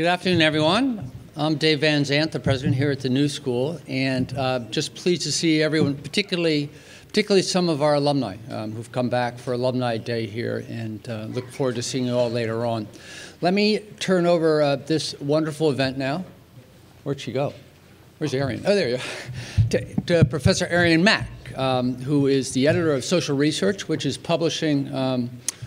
Good afternoon, everyone. I'm Dave Van Zandt, the president here at the New School, and just pleased to see everyone, particularly some of our alumni who've come back for Alumni Day here, and look forward to seeing you all later on. Let me turn over this wonderful event now. Where'd she go? Where's Arien? Oh, there you are. to Professor Arien Mack, who is the editor of Social Research, which is publishing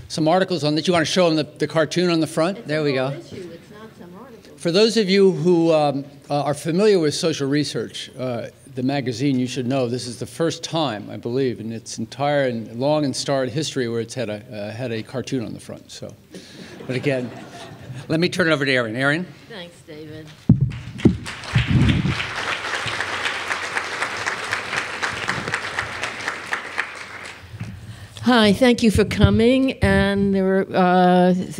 some articles on that. You want to show them the cartoon on the front? It's there we go. Issue. It's not some article. For those of you who are familiar with Social Research, the magazine, you should know this is the first time, I believe, in its entire and long and starred history where it's had a cartoon on the front. So, but again, let me turn it over to Arien. Arien? Thanks, David. Hi, thank you for coming, and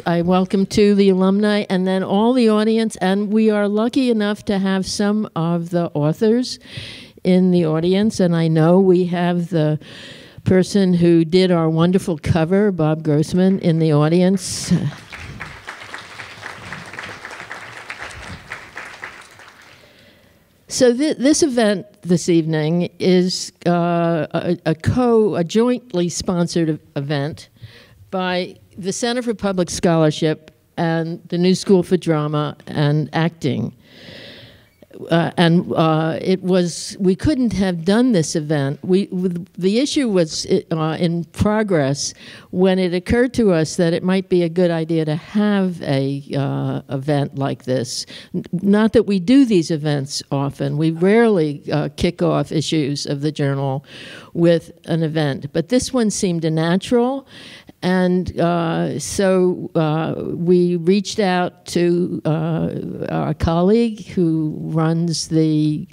I welcome to the alumni and then all the audience, and we are lucky enough to have some of the authors in the audience, and I know we have the person who did our wonderful cover, Bob Grossman, in the audience. So this event this evening is a jointly sponsored event by the Center for Public Scholarship and the New School for Drama and Acting. We couldn't have done this event. The issue was in progress when it occurred to us that it might be a good idea to have a event like this. Not that we do these events often. We rarely kick off issues of the journal with an event, but this one seemed natural. And so we reached out to our colleague who runs the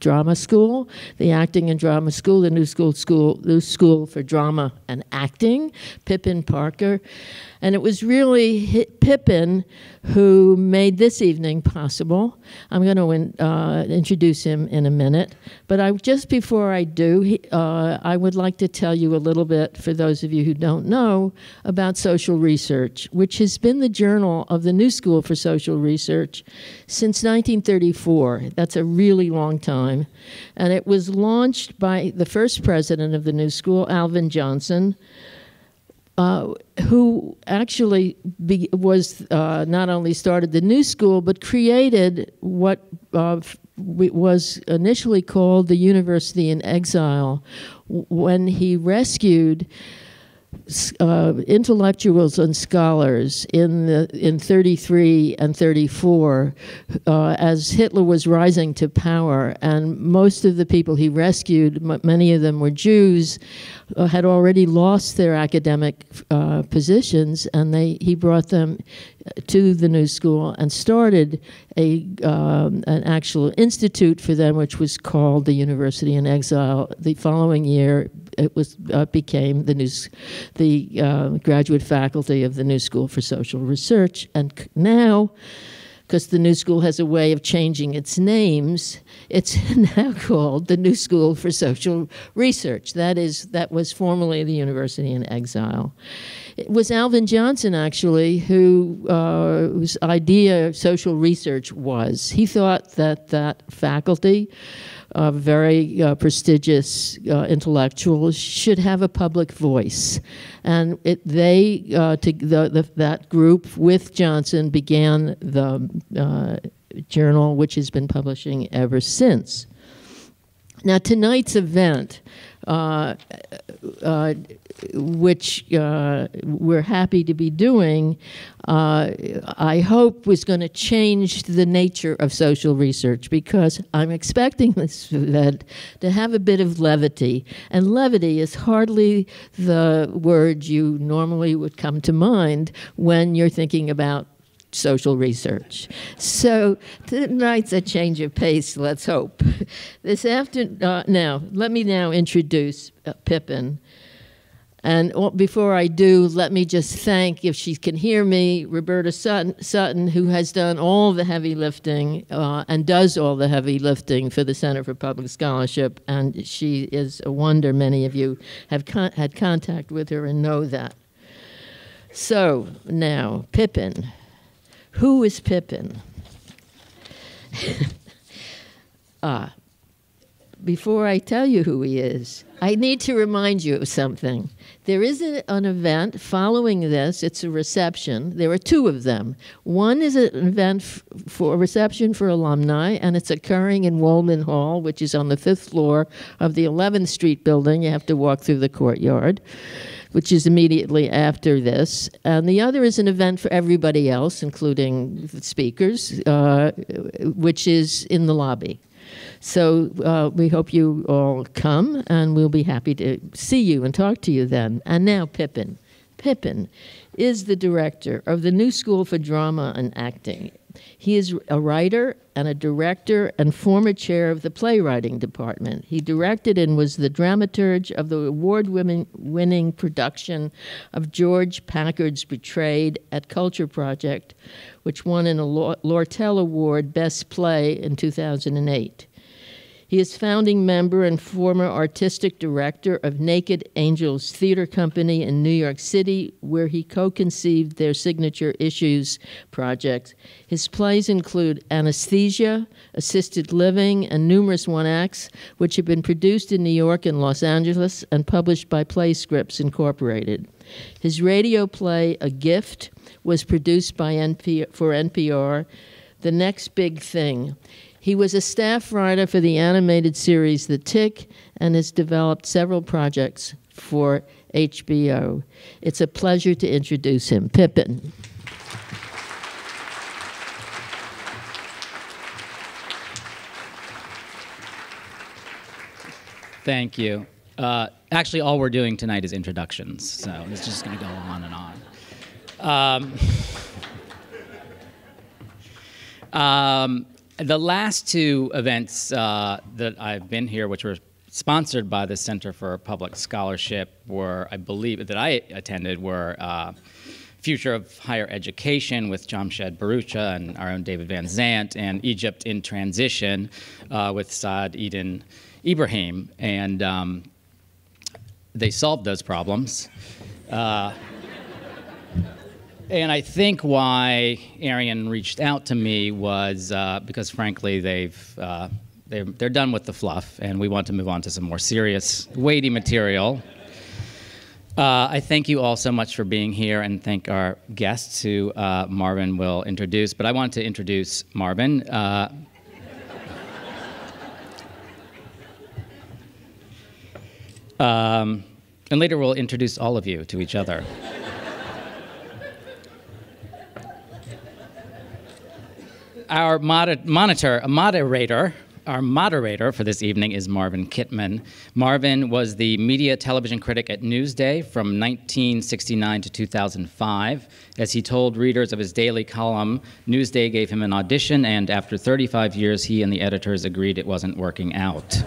drama school, the acting and drama school, the New School for Drama and Acting, Pippin Parker. And it was really Pippin who made this evening possible. I'm going to introduce him in a minute. But just before I do, I would like to tell you a little bit, for those of you who don't know, about Social Research, which has been the journal of the New School for Social Research since 1934. That's a really long time. And it was launched by the first president of the New School, Alvin Johnson, who actually not only started the New School, but created what was initially called the University in Exile, when he rescued intellectuals and scholars in 33 and 34 as Hitler was rising to power, and most of the people he rescued, many of them were Jews, had already lost their academic positions, and he brought them to the New School and started an actual institute for them, which was called the University in Exile. The following year, it became the graduate faculty of the New School for Social Research. And now, because the New School has a way of changing its names, it's now called the New School for Social Research. That was formerly the University in Exile. It was Alvin Johnson, actually, whose idea social research was. He thought that faculty of very prestigious intellectuals should have a public voice. And that group with Johnson began the journal, which has been publishing ever since. Now, tonight's event, which we're happy to be doing, I hope was going to change the nature of social research, because I'm expecting this event to have a bit of levity. And levity is hardly the word you normally would come to mind when you're thinking about social research. So tonight's a change of pace, let's hope. This afternoon, let me now introduce Pippin. And before I do, let me just thank, if she can hear me, Roberta Sutton, who has done all the heavy lifting and does all the heavy lifting for the Center for Public Scholarship. And she is a wonder. Many of you have had contact with her and know that. So now, Pippin, Who is Pippin? Before I tell you who he is, I need to remind you of something. There is an event following this. It's a reception. There are two of them. One is an event for a reception for alumni, and it's occurring in Wollman Hall, which is on the 5th floor of the 11th Street building. You have to walk through the courtyard, which is immediately after this. And the other is an event for everybody else, including speakers, which is in the lobby. So we hope you all come, and we'll be happy to see you and talk to you then. And now Pippin. Pippin is the director of the New School for Drama and Acting. He is a writer and a director and former chair of the playwriting department. He directed and was the dramaturge of the award-winning production of George Packard's Betrayed at Culture Project, which won an Lortel Award Best Play in 2008. He is founding member and former artistic director of Naked Angels Theater Company in New York City, where he co-conceived their signature issues project. His plays include Anesthesia, Assisted Living, and numerous one-acts, which have been produced in New York and Los Angeles and published by Playscripts, Incorporated. His radio play, A Gift, was produced by NPR, The Next Big Thing. He was a staff writer for the animated series The Tick and has developed several projects for HBO. It's a pleasure to introduce him. Pippin. Thank you. Actually, all we're doing tonight is introductions, so it's just going to go on and on. The last two events that I've been here, which were sponsored by the Center for Public Scholarship, were, I believe, that I attended, were Future of Higher Education with Jamshed Barucha and our own David Van Zandt, and Egypt in Transition with Saad Eden Ibrahim. And they solved those problems. And I think why Arien reached out to me was because, frankly, they're done with the fluff, and we want to move on to some more serious, weighty material. I thank you all so much for being here, and thank our guests, who Marvin will introduce. But I want to introduce Marvin. And later we'll introduce all of you to each other. Our moderator for this evening is Marvin Kitman. Marvin was the media television critic at Newsday from 1969 to 2005. As he told readers of his daily column, Newsday gave him an audition, and after 35 years, he and the editors agreed it wasn't working out.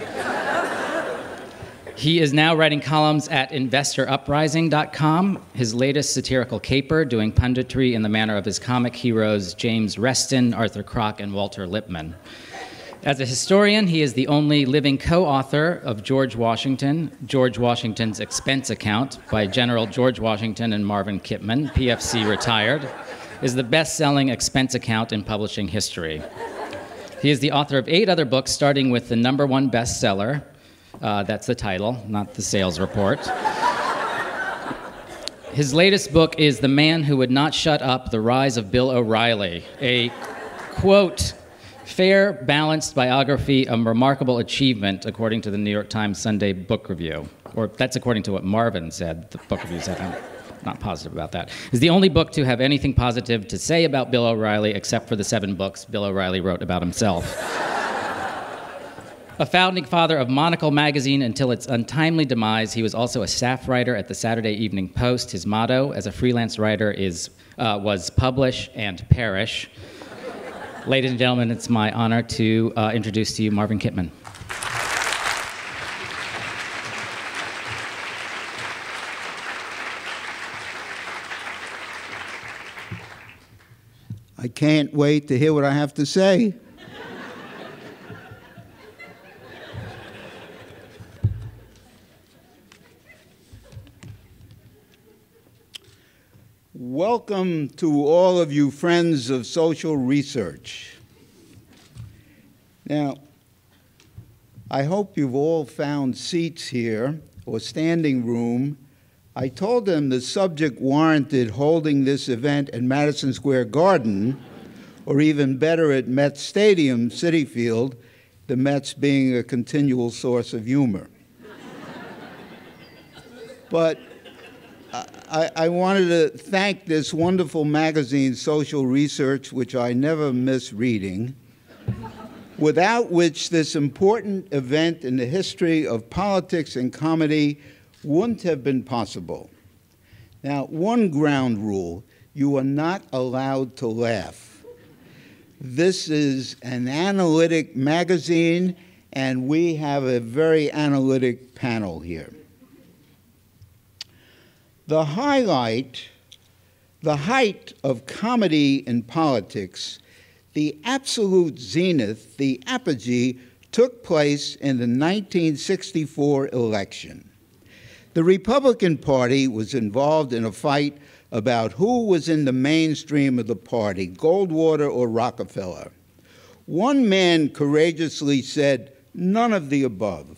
He is now writing columns at investoruprising.com, his latest satirical caper, doing punditry in the manner of his comic heroes James Reston, Arthur Kroc, and Walter Lippmann. As a historian, he is the only living co-author of George Washington, George Washington's Expense Account by General George Washington and Marvin Kitman, PFC retired, is the best-selling expense account in publishing history. He is the author of 8 other books, starting with the #1 bestseller, that's the title, not the sales report. His latest book is The Man Who Would Not Shut Up, The Rise of Bill O'Reilly, a, quote, fair, balanced biography, a remarkable achievement, according to the New York Times Sunday Book Review. Or that's according to what Marvin said, the book review said. I'm not positive about that. It's the only book to have anything positive to say about Bill O'Reilly, except for the 7 books Bill O'Reilly wrote about himself. A founding father of Monocle magazine until its untimely demise, he was also a staff writer at the Saturday Evening Post. His motto as a freelance writer was publish and perish. Ladies and gentlemen, it's my honor to introduce to you Marvin Kitman. I can't wait to hear what I have to say. Welcome to all of you friends of social research. Now, I hope you've all found seats here or standing room. I told them the subject warranted holding this event at Madison Square Garden, or even better at Mets Stadium, Citi Field, the Mets being a continual source of humor. But I wanted to thank this wonderful magazine, Social Research, which I never miss reading, without which this important event in the history of politics and comedy wouldn't have been possible. Now, one ground rule: you are not allowed to laugh. This is an analytic magazine, and we have a very analytic panel here. The height of comedy in politics, the absolute zenith, the apogee, took place in the 1964 election. The Republican Party was involved in a fight about who was in the mainstream of the party, Goldwater or Rockefeller. One man courageously said, "None of the above."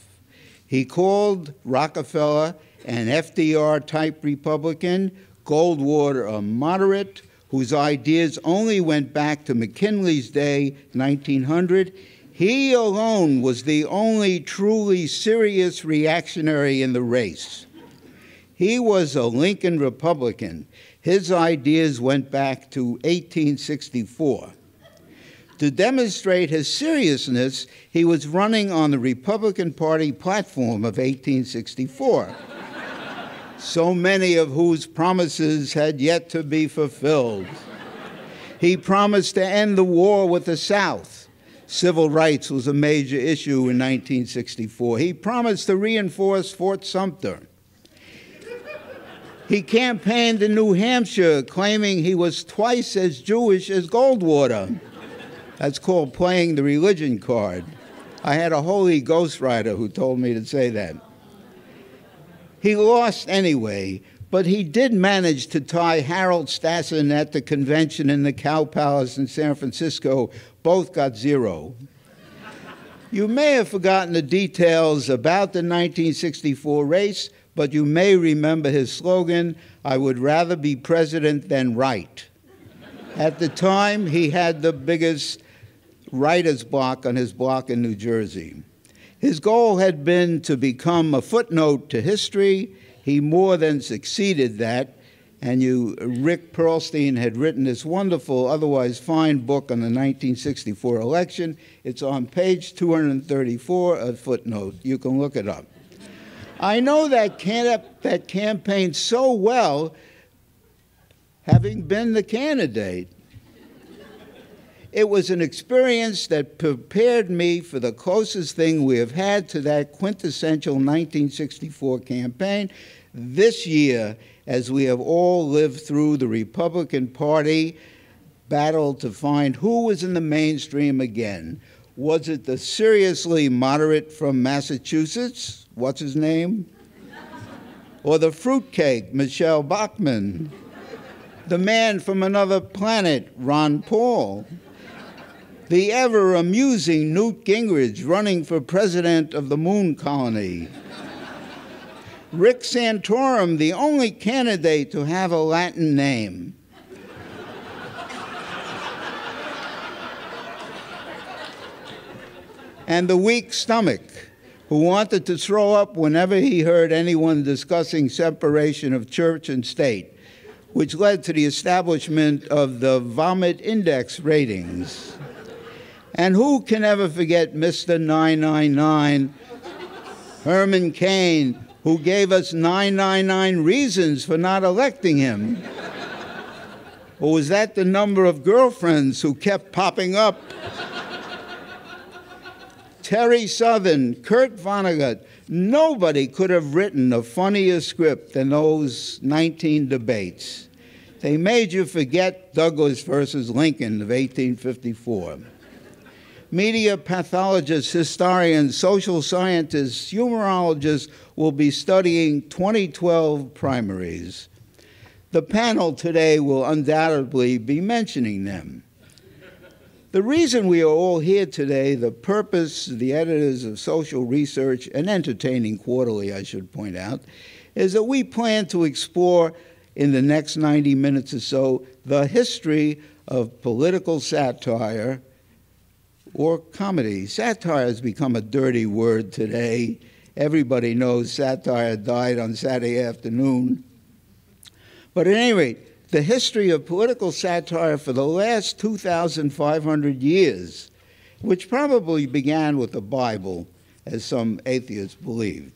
He called Rockefeller an FDR-type Republican, Goldwater a moderate, whose ideas only went back to McKinley's day, 1900. He alone was the only truly serious reactionary in the race. He was a Lincoln Republican. His ideas went back to 1864. To demonstrate his seriousness, he was running on the Republican Party platform of 1864. So many of whose promises had yet to be fulfilled. He promised to end the war with the South. Civil rights was a major issue in 1964. He promised to reinforce Fort Sumter. He campaigned in New Hampshire, claiming he was twice as Jewish as Goldwater. That's called playing the religion card. I had a holy ghostwriter who told me to say that. He lost anyway, but he did manage to tie Harold Stassen at the convention in the Cow Palace in San Francisco. Both got zero. You may have forgotten the details about the 1964 race, but you may remember his slogan, "I would rather be president than write." At the time, he had the biggest writer's block on his block in New Jersey. His goal had been to become a footnote to history. He more than succeeded that. And Rick Perlstein had written this wonderful, otherwise fine book on the 1964 election. It's on page 234, a footnote. You can look it up. I know that campaign so well, having been the candidate. It was an experience that prepared me for the closest thing we have had to that quintessential 1964 campaign this year, as we have all lived through the Republican Party battle to find who was in the mainstream again. Was it the seriously moderate from Massachusetts, what's his name? Or the fruitcake, Michelle Bachmann? The man from another planet, Ron Paul? The ever-amusing Newt Gingrich running for president of the moon colony. Rick Santorum, the only candidate to have a Latin name. And the weak stomach, who wanted to throw up whenever he heard anyone discussing separation of church and state, which led to the establishment of the vomit index ratings. And who can ever forget Mr. 999, Herman Cain, who gave us 999 reasons for not electing him? Or was that the number of girlfriends who kept popping up? Terry Southern, Kurt Vonnegut, nobody could have written a funnier script than those 19 debates. They made you forget Douglas versus Lincoln of 1854. Media pathologists, historians, social scientists, humorologists will be studying 2012 primaries. The panel today will undoubtedly be mentioning them. The reason we are all here today, the purpose, the editors of Social Research, an entertaining quarterly, I should point out, is that we plan to explore in the next 90 minutes or so the history of political satire or comedy. Satire has become a dirty word today. Everybody knows satire died on Saturday afternoon. But at any rate, the history of political satire for the last 2,500 years, which probably began with the Bible, as some atheists believed.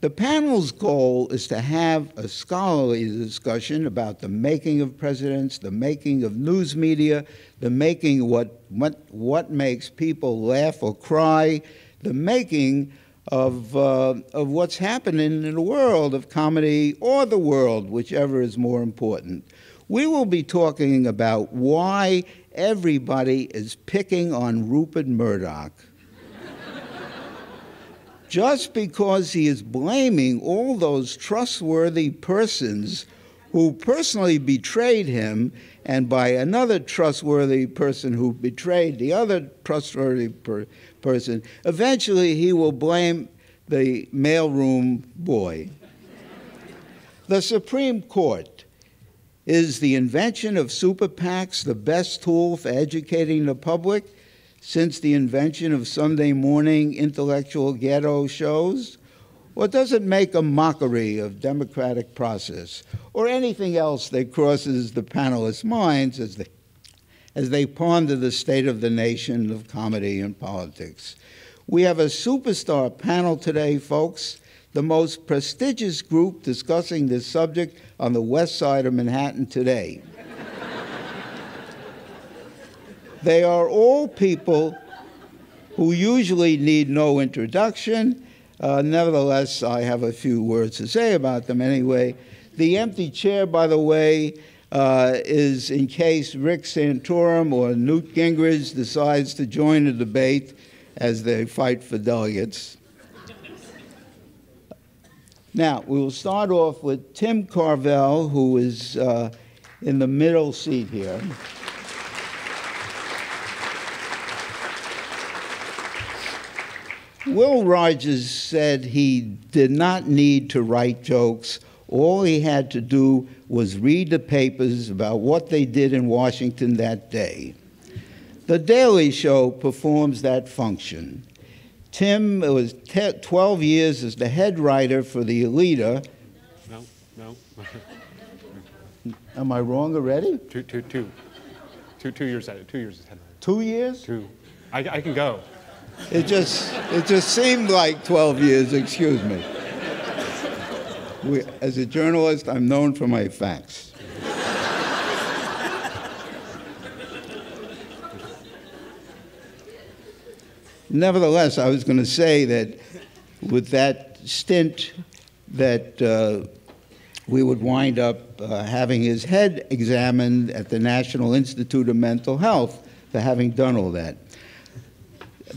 The panel's goal is to have a scholarly discussion about the making of presidents, the making of news media, the making what makes people laugh or cry, the making of what's happening in the world of comedy or the world, whichever is more important. We will be talking about why everybody is picking on Rupert Murdoch just because he is blaming all those trustworthy persons who personally betrayed him, and by another trustworthy person who betrayed the other trustworthy person. Eventually, he will blame the mailroom boy. The Supreme Court. Is the invention of super PACs the best tool for educating the public since the invention of Sunday morning intellectual ghetto shows? Or does it make a mockery of democratic process or anything else that crosses the panelists' minds as they ponder the state of the nation of comedy and politics? We have a superstar panel today, folks, the most prestigious group discussing this subject on the west side of Manhattan today. They are all people who usually need no introduction. Nevertheless, I have a few words to say about them anyway. The empty chair, by the way, is in case Rick Santorum or Newt Gingrich decides to join the debate as they fight for delegates. Now, we will start off with Tim Carvell, who is in the middle seat here. Will Rogers said he did not need to write jokes. All he had to do was read the papers about what they did in Washington that day. The Daily Show performs that function. Tim was 12 years as the head writer for the Alita. No. Am I wrong already? Two years ahead. 2 years? Two. I can go. It just seemed like 12 years, excuse me. As a journalist, I'm known for my facts. Nevertheless, I was going to say that with that stint that we would wind up having his head examined at the National Institute of Mental Health for having done all that.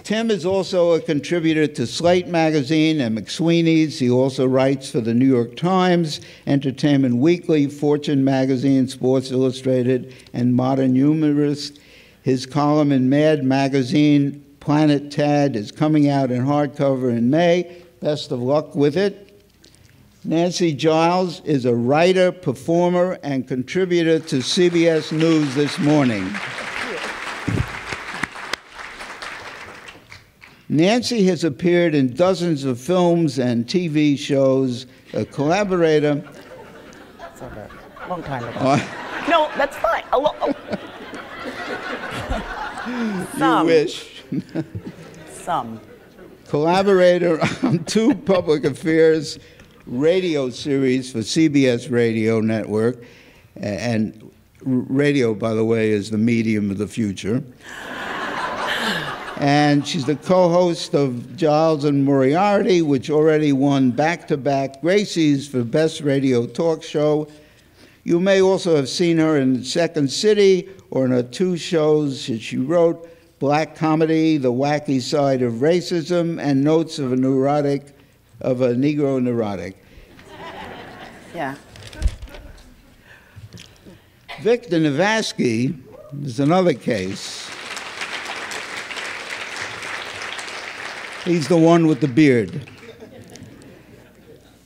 Tim is also a contributor to Slate magazine and McSweeney's. He also writes for the New York Times, Entertainment Weekly, Fortune magazine, Sports Illustrated, and Modern Humorist. His column in Mad magazine, Planet Tad, is coming out in hardcover in May. Best of luck with it. Nancy Giles is a writer, performer, and contributor to CBS News This Morning. Nancy has appeared in dozens of films and TV shows, a collaborator. That's over a long time ago. No, that's fine. You wish. Some. Collaborator on two public affairs radio series for CBS Radio Network. And radio, by the way, is the medium of the future. And she's the co-host of Giles and Moriarty, which already won back-to-back Gracies for Best Radio Talk Show. You may also have seen her in Second City or in her two shows that she wrote, Black Comedy, The Wacky Side of Racism, and Notes of a Negro Neurotic. Yeah. Victor Navasky is another case. He's the one with the beard.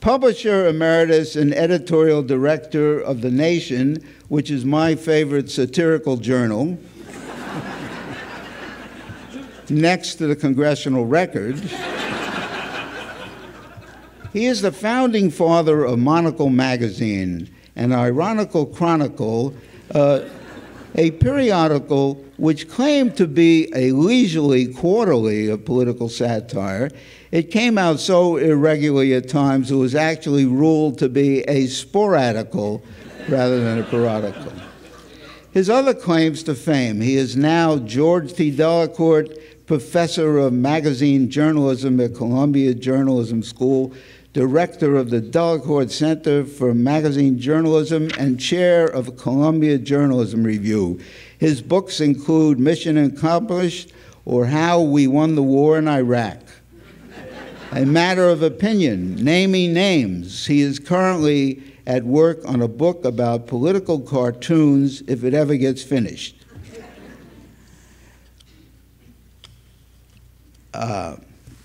Publisher emeritus and editorial director of The Nation, which is my favorite satirical journal, next to the Congressional Record. He is the founding father of Monocle magazine, an ironical chronicle, a periodical which claimed to be a leisurely quarterly of political satire. It came out so irregularly at times it was actually ruled to be a sporadical rather than a periodical. His other claims to fame: he is now George T. Delacorte Professor of Magazine Journalism at Columbia Journalism School, Director of the Delacorte Center for Magazine Journalism, and Chair of Columbia Journalism Review. His books include Mission Accomplished, or How We Won the War in Iraq. A Matter of Opinion, Naming Names. He is currently at work on a book about political cartoons, if it ever gets finished.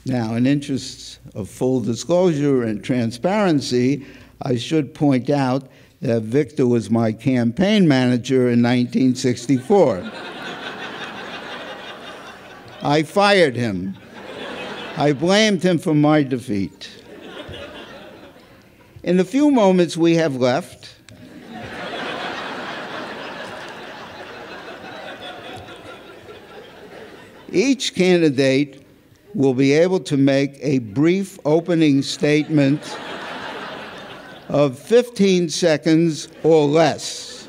Now, in interests of full disclosure and transparency, I should point out that Victor was my campaign manager in 1964. I fired him. I blamed him for my defeat. In the few moments we have left, each candidate will be able to make a brief opening statement of 15 seconds or less,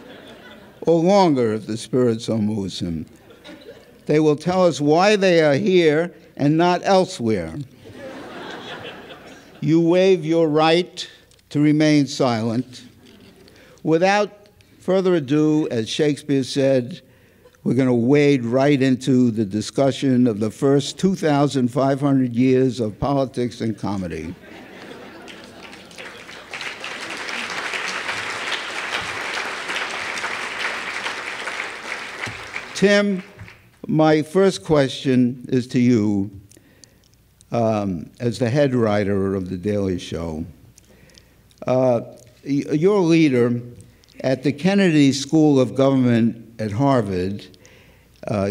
or longer if the spirit so moves him. They will tell us why they are here and not elsewhere. You waive your right to remain silent. Without further ado, as Shakespeare said, we're going to wade right into the discussion of the first 2,500 years of politics and comedy. Tim, my first question is to you, as the head writer of The Daily Show. Your leader at the Kennedy School of Government at Harvard,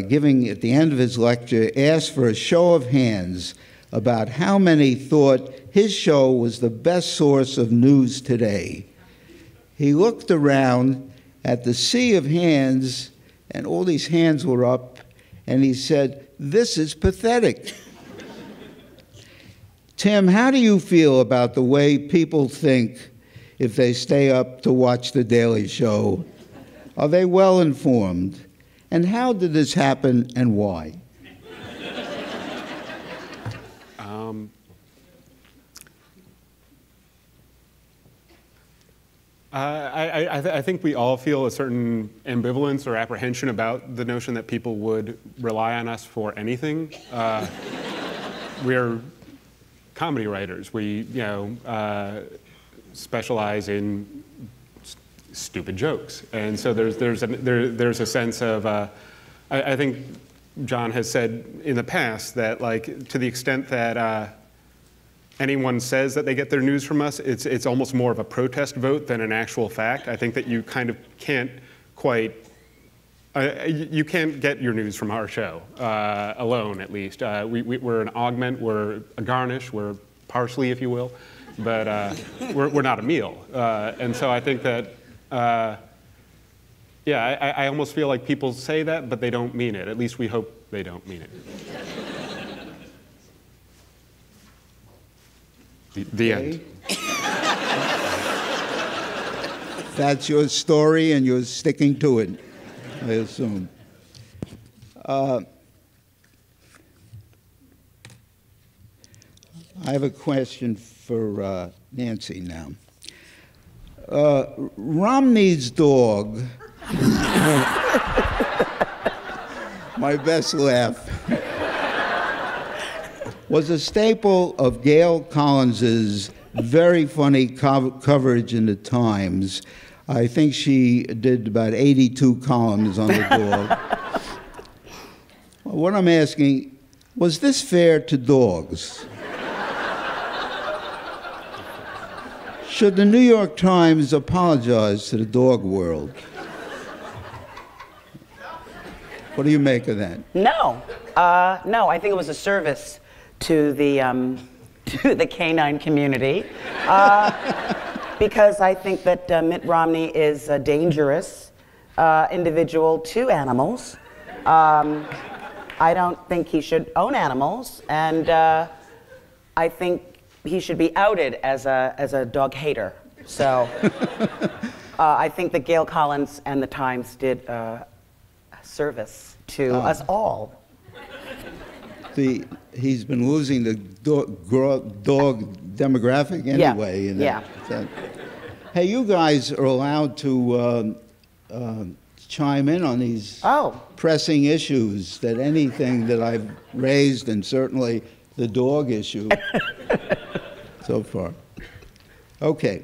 giving at the end of his lecture, asked for a show of hands about how many thought his show was the best source of news today. He looked around at the sea of hands, and all these hands were up, and he said, "This is pathetic." Tim, how do you feel about the way people think if they stay up to watch The Daily Show? Are they well informed? And how did this happen and why? I think we all feel a certain ambivalence or apprehension about the notion that people would rely on us for anything. We're comedy writers. We, specialize in stupid jokes, and so there's a sense of I think John has said in the past that, like, to the extent that anyone says that they get their news from us, it's almost more of a protest vote than an actual fact. I think that you kind of can't quite you can't get your news from our show alone. At least we're an augment, we're a garnish, we're parsley, if you will, but we're not a meal. And so I think that. I almost feel like people say that, but they don't mean it. At least we hope they don't mean it. The end. That's your story, and you're sticking to it, I assume. I have a question for Nancy now. Romney's dog my best laugh, was a staple of Gail Collins's very funny coverage in the Times. I think she did about 82 columns on the dog. What I'm asking, was this fair to dogs? Should the New York Times apologize to the dog world? What do you make of that? No. No, I think it was a service to the canine community. Because I think that Mitt Romney is a dangerous individual to animals. I don't think he should own animals, and I think he should be outed as a dog hater. So I think that Gail Collins and the Times did a service to us all. He's been losing the dog demographic anyway. Yeah. Hey, you guys are allowed to chime in on these pressing issues, that anything that I've raised, and certainly the dog issue so far. Okay.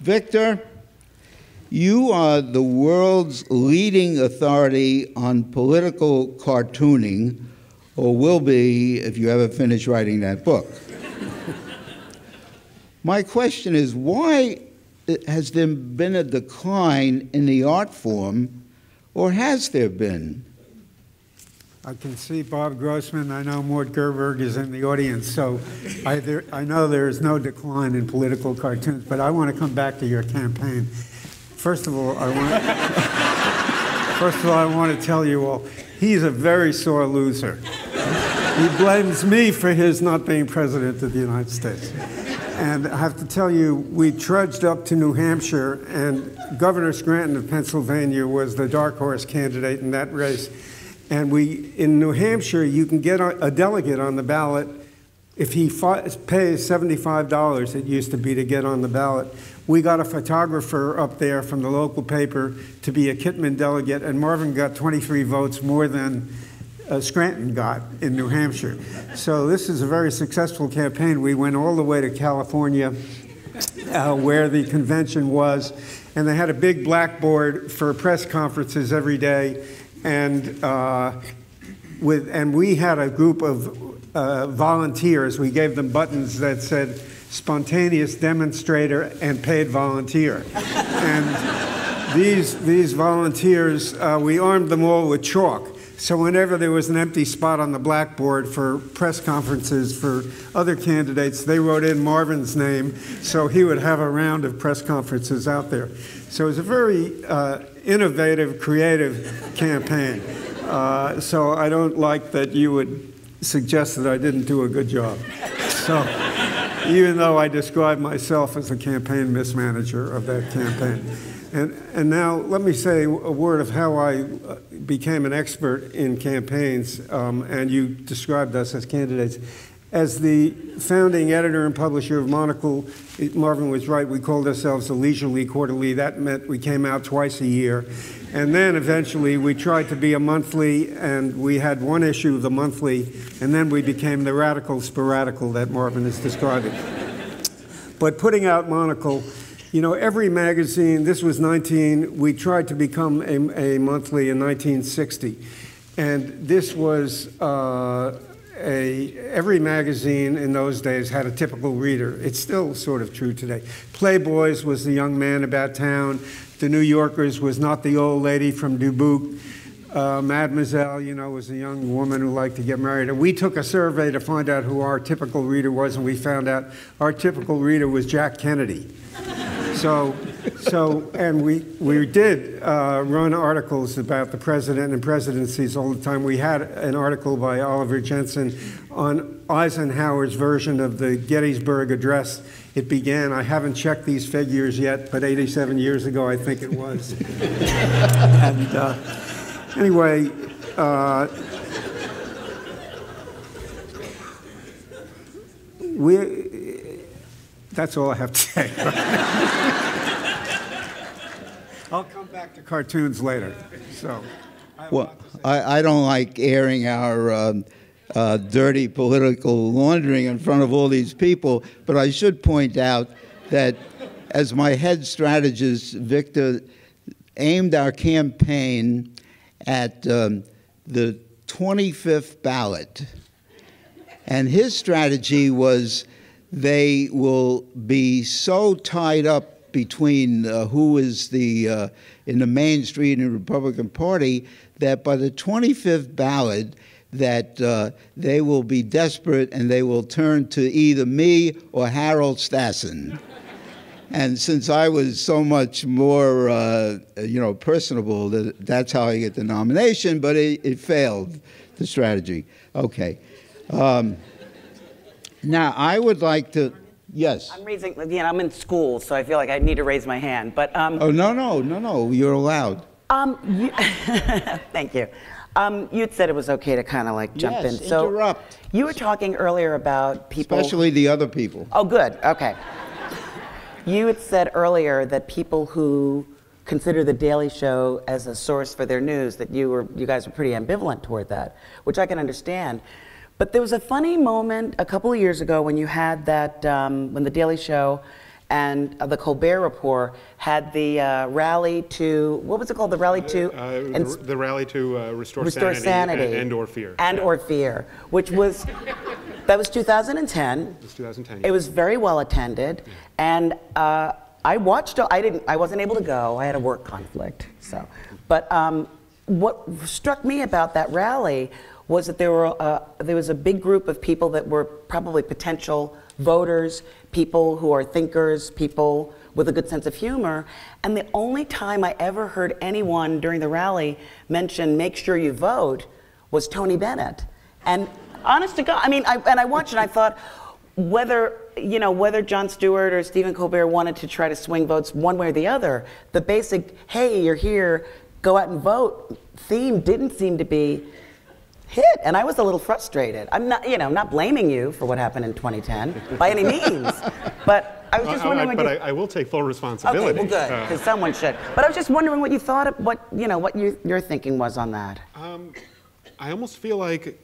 Victor, you are the world's leading authority on political cartooning, or will be if you ever finish writing that book. My question is, why has there been a decline in the art form, or has there been? I can see Bob Grossman. I know Mort Gerberg is in the audience, so I know there is no decline in political cartoons, but I want to come back to your campaign. First of all, I want to tell you all, he's a very sore loser. He blames me for his not being president of the United States. And I have to tell you, we trudged up to New Hampshire, and Governor Scranton of Pennsylvania was the dark horse candidate in that race. And in New Hampshire, you can get a delegate on the ballot if he pays $75, it used to be, to get on the ballot. We got a photographer up there from the local paper to be a Kitman delegate, and Marvin got 23 votes more than Scranton got in New Hampshire. So this is a very successful campaign. We went all the way to California, where the convention was, and they had a big blackboard for press conferences every day, and we had a group of volunteers. We gave them buttons that said spontaneous demonstrator and paid volunteer. And these volunteers, we armed them all with chalk. So whenever there was an empty spot on the blackboard for press conferences for other candidates, they wrote in Marvin's name, so he would have a round of press conferences out there. So it was a very innovative, creative campaign. So I don't like that you would suggest that I didn't do a good job. So even though I describe myself as a campaign mismanager of that campaign. And now let me say a word of how I became an expert in campaigns, and you described us as candidates. As the founding editor and publisher of Monocle, Marvin was right, we called ourselves the Leisurely Quarterly. That meant we came out twice a year. And then eventually we tried to be a monthly, and we had one issue, the monthly, and then we became the radical sporadical that Marvin is describing. But putting out Monocle, you know, every magazine, this was 19, we tried to become a monthly in 1960. And this was, every magazine in those days had a typical reader. It's still sort of true today. Playboys was the young man about town. The New Yorkers was not the old lady from Dubuque. Mademoiselle, you know, was a young woman who liked to get married. And we took a survey to find out who our typical reader was, and we found out our typical reader was Jack Kennedy. And we did run articles about the president and presidencies all the time. We had an article by Oliver Jensen on Eisenhower's version of the Gettysburg Address. It began, I haven't checked these figures yet, but 87 years ago, I think it was. And anyway, that's all I have to say. I'll come back to cartoons later. So, Well, I don't like airing our dirty political laundering in front of all these people, but I should point out that as my head strategist, Victor, aimed our campaign at the 25th ballot. And his strategy was they will be so tied up between who is the in the mainstream and Republican Party that by the 25th ballot that they will be desperate and they will turn to either me or Harold Stassen. And since I was so much more, you know, personable, that's how I get the nomination. But it failed, the strategy. Okay. Now I would like to. Yes. I'm raising. Yeah, I'm in school, so I feel like I need to raise my hand. But oh no, you're allowed. Thank you. You'd said it was okay to kind of like jump in. So interrupt. You were talking earlier about people, especially the other people. Oh, good. Okay. You had said earlier that people who consider The Daily Show as a source for their news, that you guys were pretty ambivalent toward that, which I can understand. But there was a funny moment a couple of years ago when you had that, when The Daily Show and the Colbert Report had the rally to, what was it called? The rally to? The rally to restore sanity. And/or fear. And/or fear, which was, that was 2010. It was 2010. Yeah. It was very well attended, yeah. And I watched. I wasn't able to go. I had a work conflict. So, but what struck me about that rally was that there was a big group of people that were probably potential voters, people who are thinkers, people with a good sense of humor. And the only time I ever heard anyone during the rally mention "make sure you vote" was Tony Bennett. And honest to God, I mean, I watched and I thought, whether Jon Stewart or Stephen Colbert wanted to try to swing votes one way or the other, the basic "hey, you're here, go out and vote" theme didn't seem to be hit, and I was a little frustrated. I'm not, you know, not blaming you for what happened in 2010 by any means, but I was just wondering. I will take full responsibility. Okay, well, good, because someone should. But I was just wondering what you thought of what your thinking was on that. I almost feel like.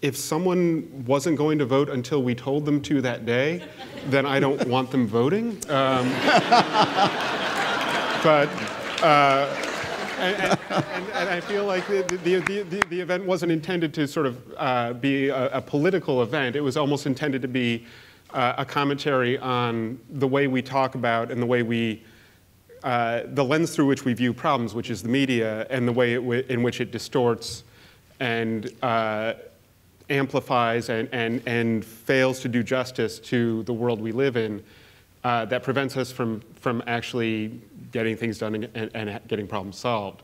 If someone wasn't going to vote until we told them to that day, then I don't want them voting. And I feel like the event wasn't intended to sort of be a political event. It was almost intended to be a commentary on the way we talk about and the way we the lens through which we view problems, which is the media, and the way in which it distorts and amplifies and fails to do justice to the world we live in, that prevents us from actually getting things done and getting problems solved.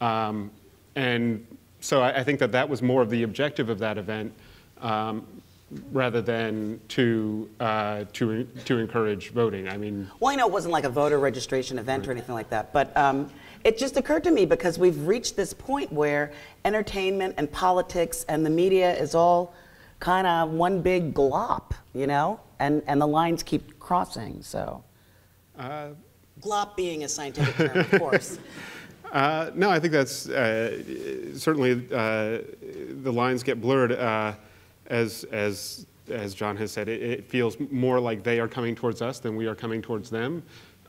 And so I think that was more of the objective of that event, rather than to encourage voting. I mean, well, I know it wasn't like a voter registration event, right, or anything like that, but. It just occurred to me because we've reached this point where entertainment and politics and the media is all kind of one big glop, you know? And the lines keep crossing, so. Glop being a scientific term, of course. No, I think that's certainly the lines get blurred. As John has said, it feels more like they are coming towards us than we are coming towards them.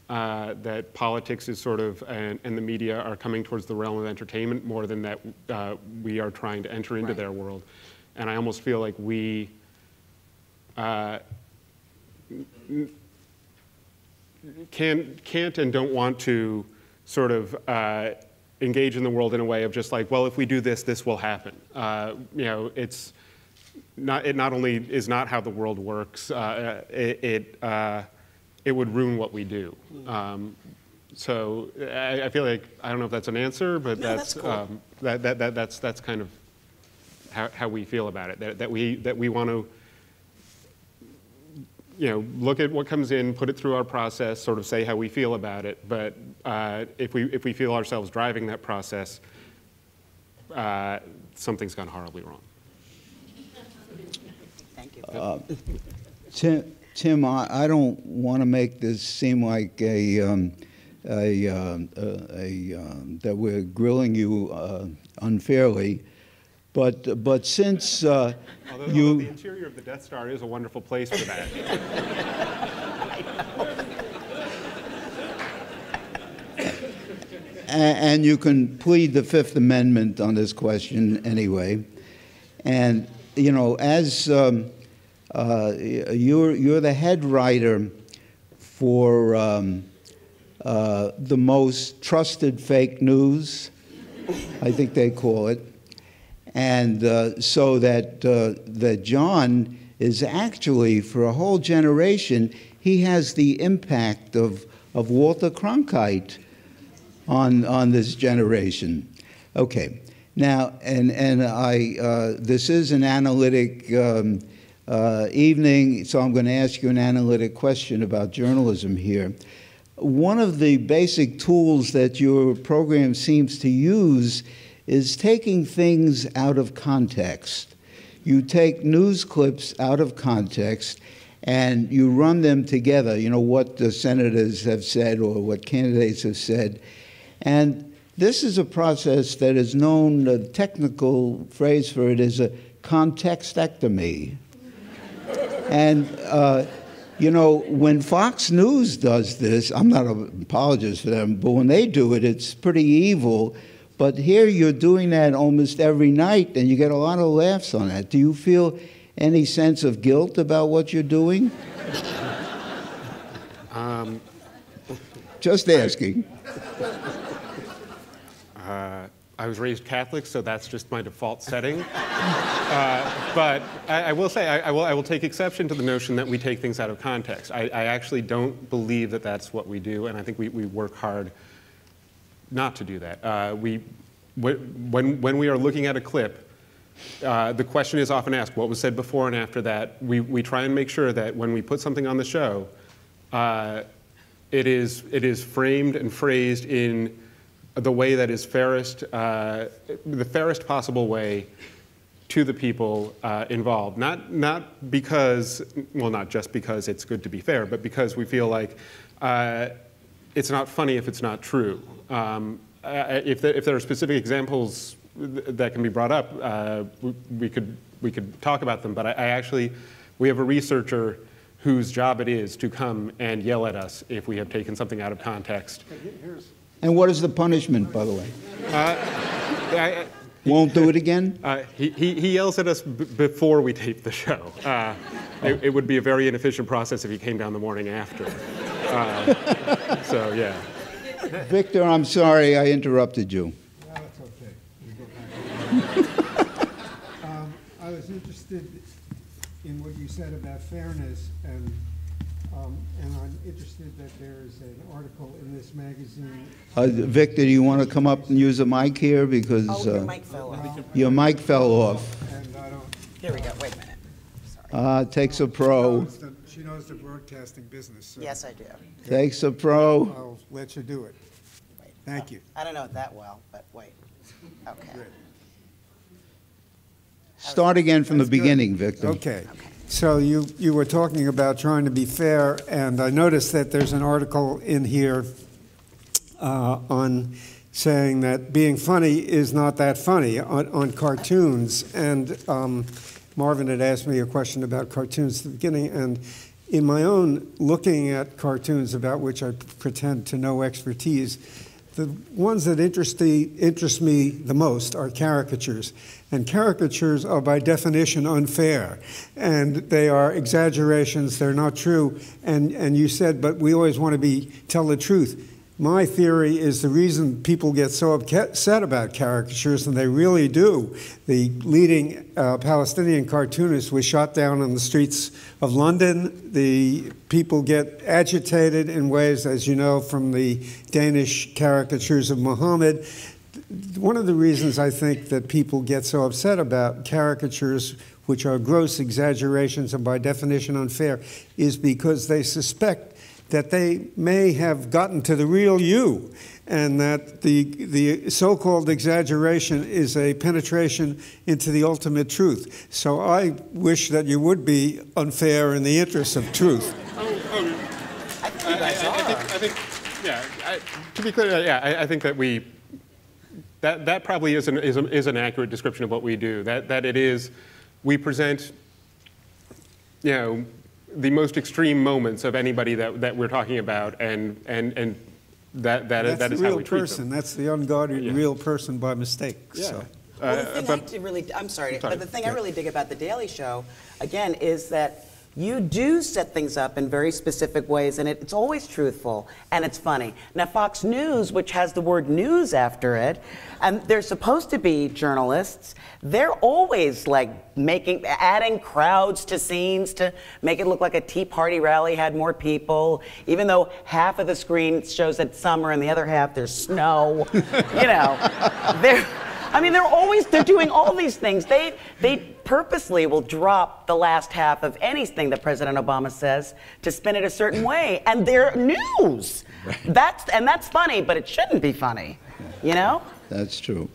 That politics is sort of, and the media are coming towards the realm of entertainment more than that we are trying to enter into, right, their world. And I almost feel like we, can't and don't want to sort of engage in the world in a way of just like, well, if we do this, this will happen. You know, it's not, it not only is not how the world works, it would ruin what we do. So I feel like, I don't know if that's an answer, but no, that's cool. That's kind of how we feel about it. That we want to, you know, look at what comes in, put it through our process, sort of say how we feel about it. But if we feel ourselves driving that process, something's gone horribly wrong. Thank you. Tim, I don't want to make this seem like a that we're grilling you unfairly. But since although the interior of the Death Star is a wonderful place for that. And you can plead the Fifth Amendment on this question anyway. And, you know, as you're the head writer for the most trusted fake news, I think they call it. And so that, that John is actually, for a whole generation, he has the impact of Walter Cronkite on this generation. Okay, now, this is an analytic evening, so I'm going to ask you an analytic question about journalism here. One of the basic tools that your program seems to use is taking things out of context. You take news clips out of context and you run them together, you know, what the senators have said or what candidates have said. And this is a process that is known, the technical phrase for it is a contextectomy. And, you know, when Fox News does this, I'm not an apologist for them, but when they do it, it's pretty evil. But here you're doing that almost every night, and you get a lot of laughs on that. Do you feel any sense of guilt about what you're doing? Just asking. I was raised Catholic, so that's just my default setting. But I will say, I will take exception to the notion that we take things out of context. I actually don't believe that that's what we do, and I think we work hard not to do that. When we are looking at a clip, the question is often asked, what was said before and after that? We try and make sure that when we put something on the show, it is framed and phrased in the way that is fairest, the fairest possible way to the people involved. Not because, well, not just because it's good to be fair, but because we feel like it's not funny if it's not true. If there are specific examples that can be brought up, we could talk about them. But we have a researcher whose job it is to come and yell at us if we have taken something out of context. And what is the punishment, by the way? Won't do it again? He yells at us before we tape the show. It would be a very inefficient process if he came down the morning after. So yeah. Victor, I'm sorry I interrupted you. No, that's okay. We go back. I was interested in what you said about fairness, and I'm interested that there is an article in this magazine. Victor, do you want to come up and use a mic here because your mic fell off. Your mic fell off. And I don't, here we go. Wait a minute. Sorry. Takes a pro. She knows the broadcasting business. So. Yes, I do. Thanks, a pro. I'll let you do it. Wait, thank you. I don't know it that well, but wait. Okay. Great. Start again from the beginning, Victor. Okay. So you were talking about trying to be fair, and I noticed that there's an article in here on saying that being funny is not that funny on cartoons. And Marvin had asked me a question about cartoons at the beginning, and in my own looking at cartoons about which I pretend to know expertise, the ones that interest me the most are caricatures. And caricatures are by definition unfair. And they are exaggerations, they're not true. And you said, but we always want to tell the truth. My theory is the reason people get so upset about caricatures, and they really do. The leading Palestinian cartoonist was shot down on the streets of London. The people get agitated in ways, as you know, from the Danish caricatures of Muhammad. One of the reasons I think that people get so upset about caricatures, which are gross exaggerations and by definition unfair, is because they suspect that they may have gotten to the real you, and that the so-called exaggeration is a penetration into the ultimate truth. So I wish that you would be unfair in the interest of truth. I think you guys are. I think, yeah, to be clear, yeah, I think that we, that probably is an accurate description of what we do. That it is, we present, you know, the most extreme moments of anybody that we're talking about, and that is how we treat them. That's the real person. That's the unguarded real person by mistake. Yeah. So. Well, the thing I really dig about The Daily Show, again, is that you do set things up in very specific ways, and it's always truthful, and it's funny. Now, Fox News, which has the word news after it, and they're supposed to be journalists, they're always like adding crowds to scenes to make it look like a Tea Party rally had more people, even though half of the screen shows it's summer and the other half there's snow, you know. I mean, they're doing all these things. They purposely will drop the last half of anything that President Obama says to spin it a certain way, and they're news. That's funny, but it shouldn't be funny, you know? That's true.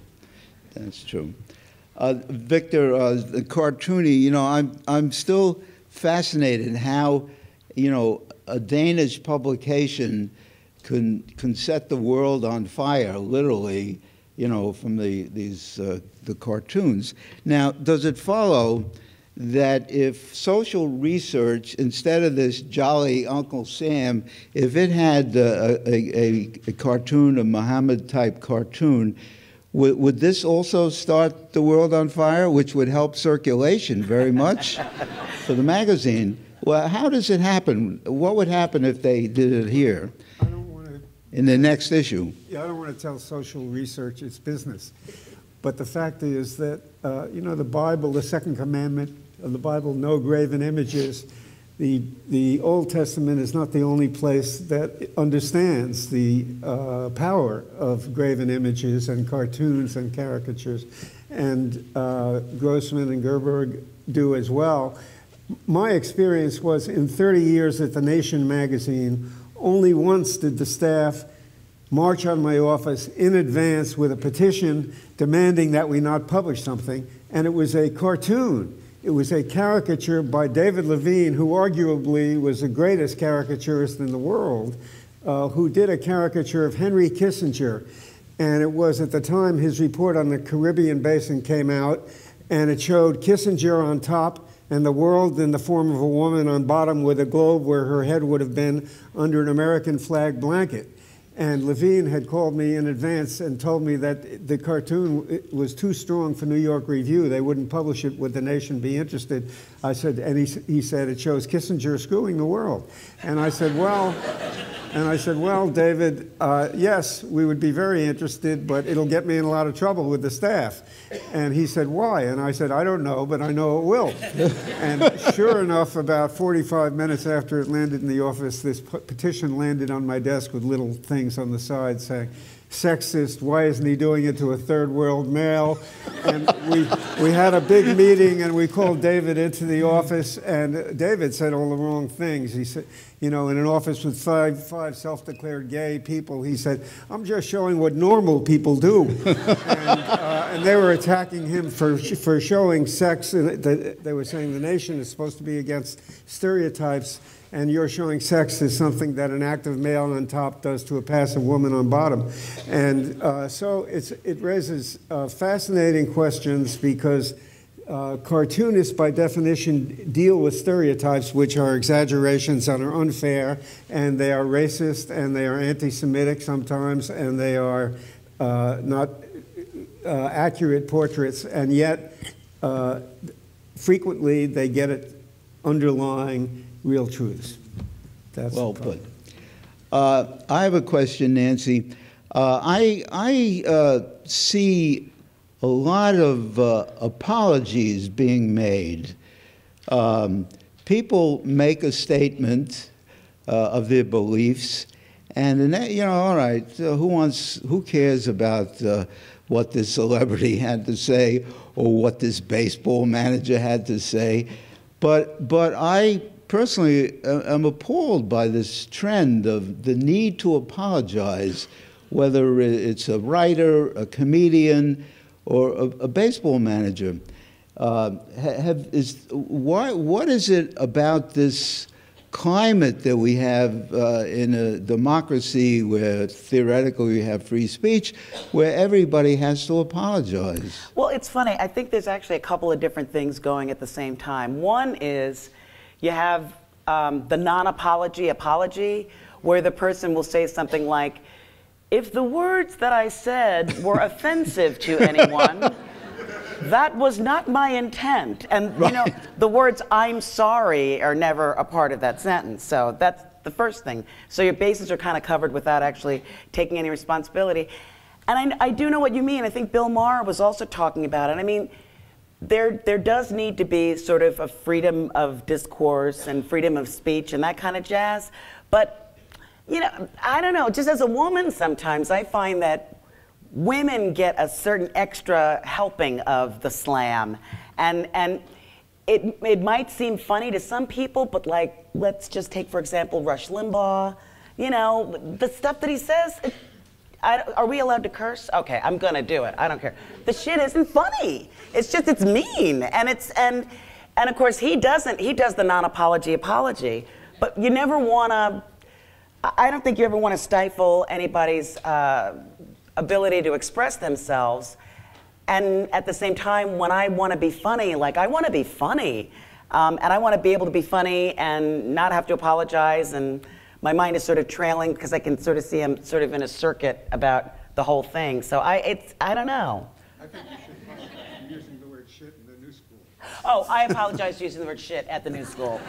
That's true. Victor, the cartoony, you know, I'm still fascinated how, you know, a Danish publication can set the world on fire, literally, you know, from the cartoons. Now, does it follow that if social research, instead of this jolly Uncle Sam, if it had a cartoon, a Muhammad-type cartoon, would this also start the world on fire, which would help circulation very much for the magazine? Well, how does it happen? What would happen if they did it here? In the next issue. Yeah, I don't want to tell social research it's business. But the fact is that, you know, the Bible, the second commandment of the Bible, no graven images, the Old Testament is not the only place that understands the power of graven images and cartoons and caricatures. And Grossman and Gerberg do as well. My experience was in 30 years at The Nation magazine, only once did the staff march on my office in advance with a petition demanding that we not publish something, and it was a cartoon. It was a caricature by David Levine, who arguably was the greatest caricaturist in the world, who did a caricature of Henry Kissinger. And it was, at the time, his report on the Caribbean Basin came out, and it showed Kissinger on top and the world in the form of a woman on bottom with a globe where her head would have been under an American flag blanket. And Levine had called me in advance and told me that the cartoon was too strong for New York Review. They wouldn't publish it. Would the Nation be interested? I said, and he said, it shows Kissinger screwing the world. And I said, well, David, yes, we would be very interested, but it'll get me in a lot of trouble with the staff. And he said, why? And I said, I don't know, but I know it will. And sure enough, about 45 minutes after it landed in the office, this petition landed on my desk with little things on the side saying, sexist, why isn't he doing it to a third world male? And we had a big meeting, and we called David into the office, and David said all the wrong things. He said, you know, in an office with five self-declared gay people, he said, I'm just showing what normal people do. And they were attacking him for showing sex. And they were saying the Nation is supposed to be against stereotypes, and you're showing sex is something that an active male on top does to a passive woman on bottom. And so it raises fascinating questions, because cartoonists, by definition, deal with stereotypes, which are exaggerations and are unfair, and they are racist, and they are anti-Semitic sometimes, and they are not accurate portraits, and yet frequently they get it underlying real truths. That's well put. I have a question, Nancy. I see a lot of apologies being made. People make a statement of their beliefs, and you know, all right, who cares about what this celebrity had to say or what this baseball manager had to say? But I personally, I'm appalled by this trend of the need to apologize, whether it's a writer, a comedian, or a baseball manager. What is it about this climate that we have in a democracy where theoretically we have free speech, where everybody has to apologize. Well, it's funny. I think there's actually a couple of different things going at the same time. One is you have the non-apology apology, where the person will say something like, if the words that I said were offensive to anyone, that was not my intent. And right. You know, the words I'm sorry are never a part of that sentence. So that's the first thing. So your bases are kind of covered without actually taking any responsibility. And I do know what you mean. I think Bill Maher was also talking about it. I mean, there does need to be sort of a freedom of discourse and freedom of speech and that kind of jazz. But, you know, I don't know, just as a woman sometimes I find that women get a certain extra helping of the slam, and it might seem funny to some people, but like, let's just take for example Rush Limbaugh. You know, the stuff that he says, are we allowed to curse? Okay, I'm gonna do it, I don't care. The shit isn't funny, it's just, it's mean, and it's, and of course he doesn't, he does the non-apology apology, but you never wanna, I don't think you ever wanna stifle anybody's ability to express themselves. And at the same time, when I want to be funny, like I want to be funny, and I want to be able to be funny and not have to apologize, and my mind is sort of trailing because I can sort of see I'm sort of in a circuit about the whole thing. So I don't know. I think you should find using the word shit in the New School. Oh, I apologize for using the word shit at the New School.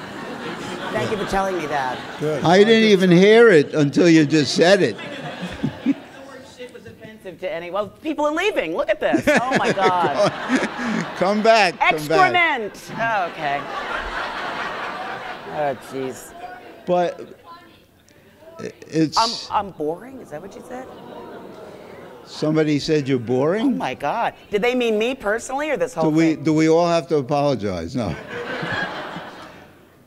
Thank you for telling me that. Good. I didn't even hear it until you just said it. To any, well, people are leaving. Look at this. Oh my God. Come back. Excrement. Come back. Oh, okay. Oh, jeez. But it's. I'm boring. Is that what you said? Somebody said you're boring. Oh my God. Did they mean me personally or this whole thing? Do we all have to apologize? No.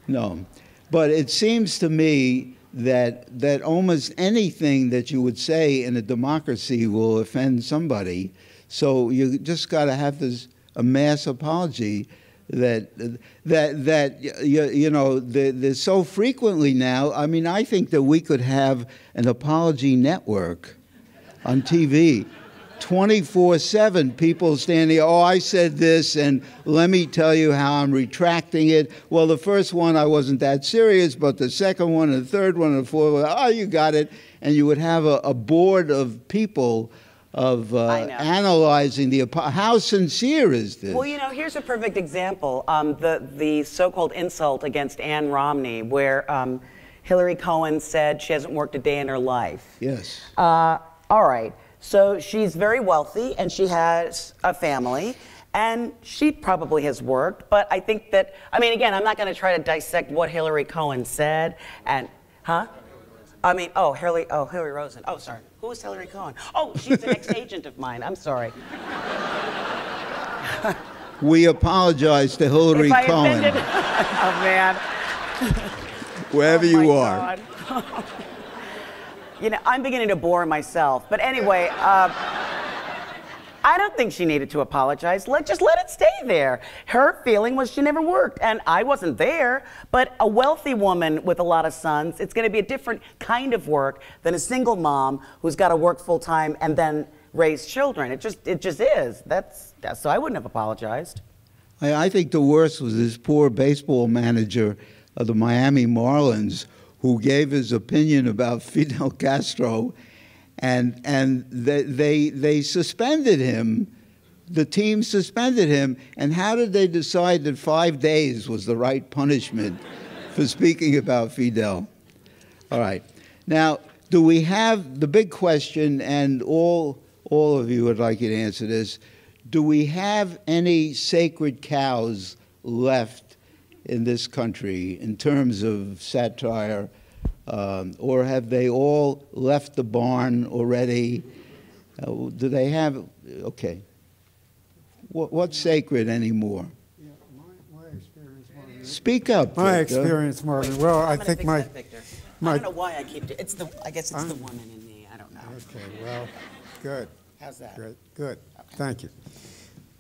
No. But it seems to me that almost anything that you would say in a democracy will offend somebody. So you just got to have this a mass apology that you know, there's so frequently now. I mean, I think that we could have an apology network on TV. 24/7, people standing, oh, I said this, and let me tell you how I'm retracting it. Well, the first one, I wasn't that serious, but the second one, and the third one, and the fourth one, oh, you got it. And you would have a board of people of analyzing the, how sincere is this? Well, you know, here's a perfect example. The so-called insult against Ann Romney, where Hillary Cohen said she hasn't worked a day in her life. Yes. All right. So she's very wealthy and she has a family and she probably has worked, but I think that, I mean, again, I'm not going to try to dissect what Hillary Cohen said and, huh? I mean, Hillary Rosen. Oh, sorry. Who is Hillary Cohen? Oh, she's an ex-agent of mine. I'm sorry. We apologize to Hillary Cohen. Offended, oh, man. Wherever you are. You know, I'm beginning to bore myself. But anyway, I don't think she needed to apologize. Just let it stay there. Her feeling was she never worked, and I wasn't there. But a wealthy woman with a lot of sons, it's going to be a different kind of work than a single mom who's got to work full time and then raise children. It just is. That's so I wouldn't have apologized. I think the worst was this poor baseball manager of the Miami Marlins, who gave his opinion about Fidel Castro, and they suspended him. The team suspended him, and how did they decide that 5 days was the right punishment for speaking about Fidel? All right. Now, do we have the big question, and all of you would like you to answer this, do we have any sacred cows left in this country in terms of satire, or have they all left the barn already? Do they have, okay. What's sacred anymore? Yeah, my experience, Marvin. Speak up, my Victor. Experience, Marvin. Well, I think my... I don't know why I keep doing it. I guess it's the woman in me. I don't know. Okay, well, good. How's that? Great. Good, okay. Thank you.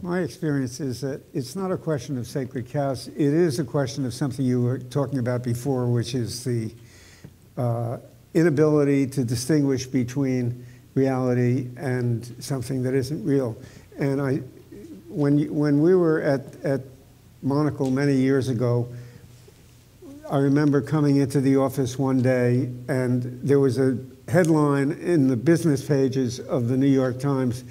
My experience is that it's not a question of sacred cows. It is a question of something you were talking about before, which is the inability to distinguish between reality and something that isn't real. And I, when we were at Monocle many years ago, I remember coming into the office one day, and there was a headline in the business pages of the New York Times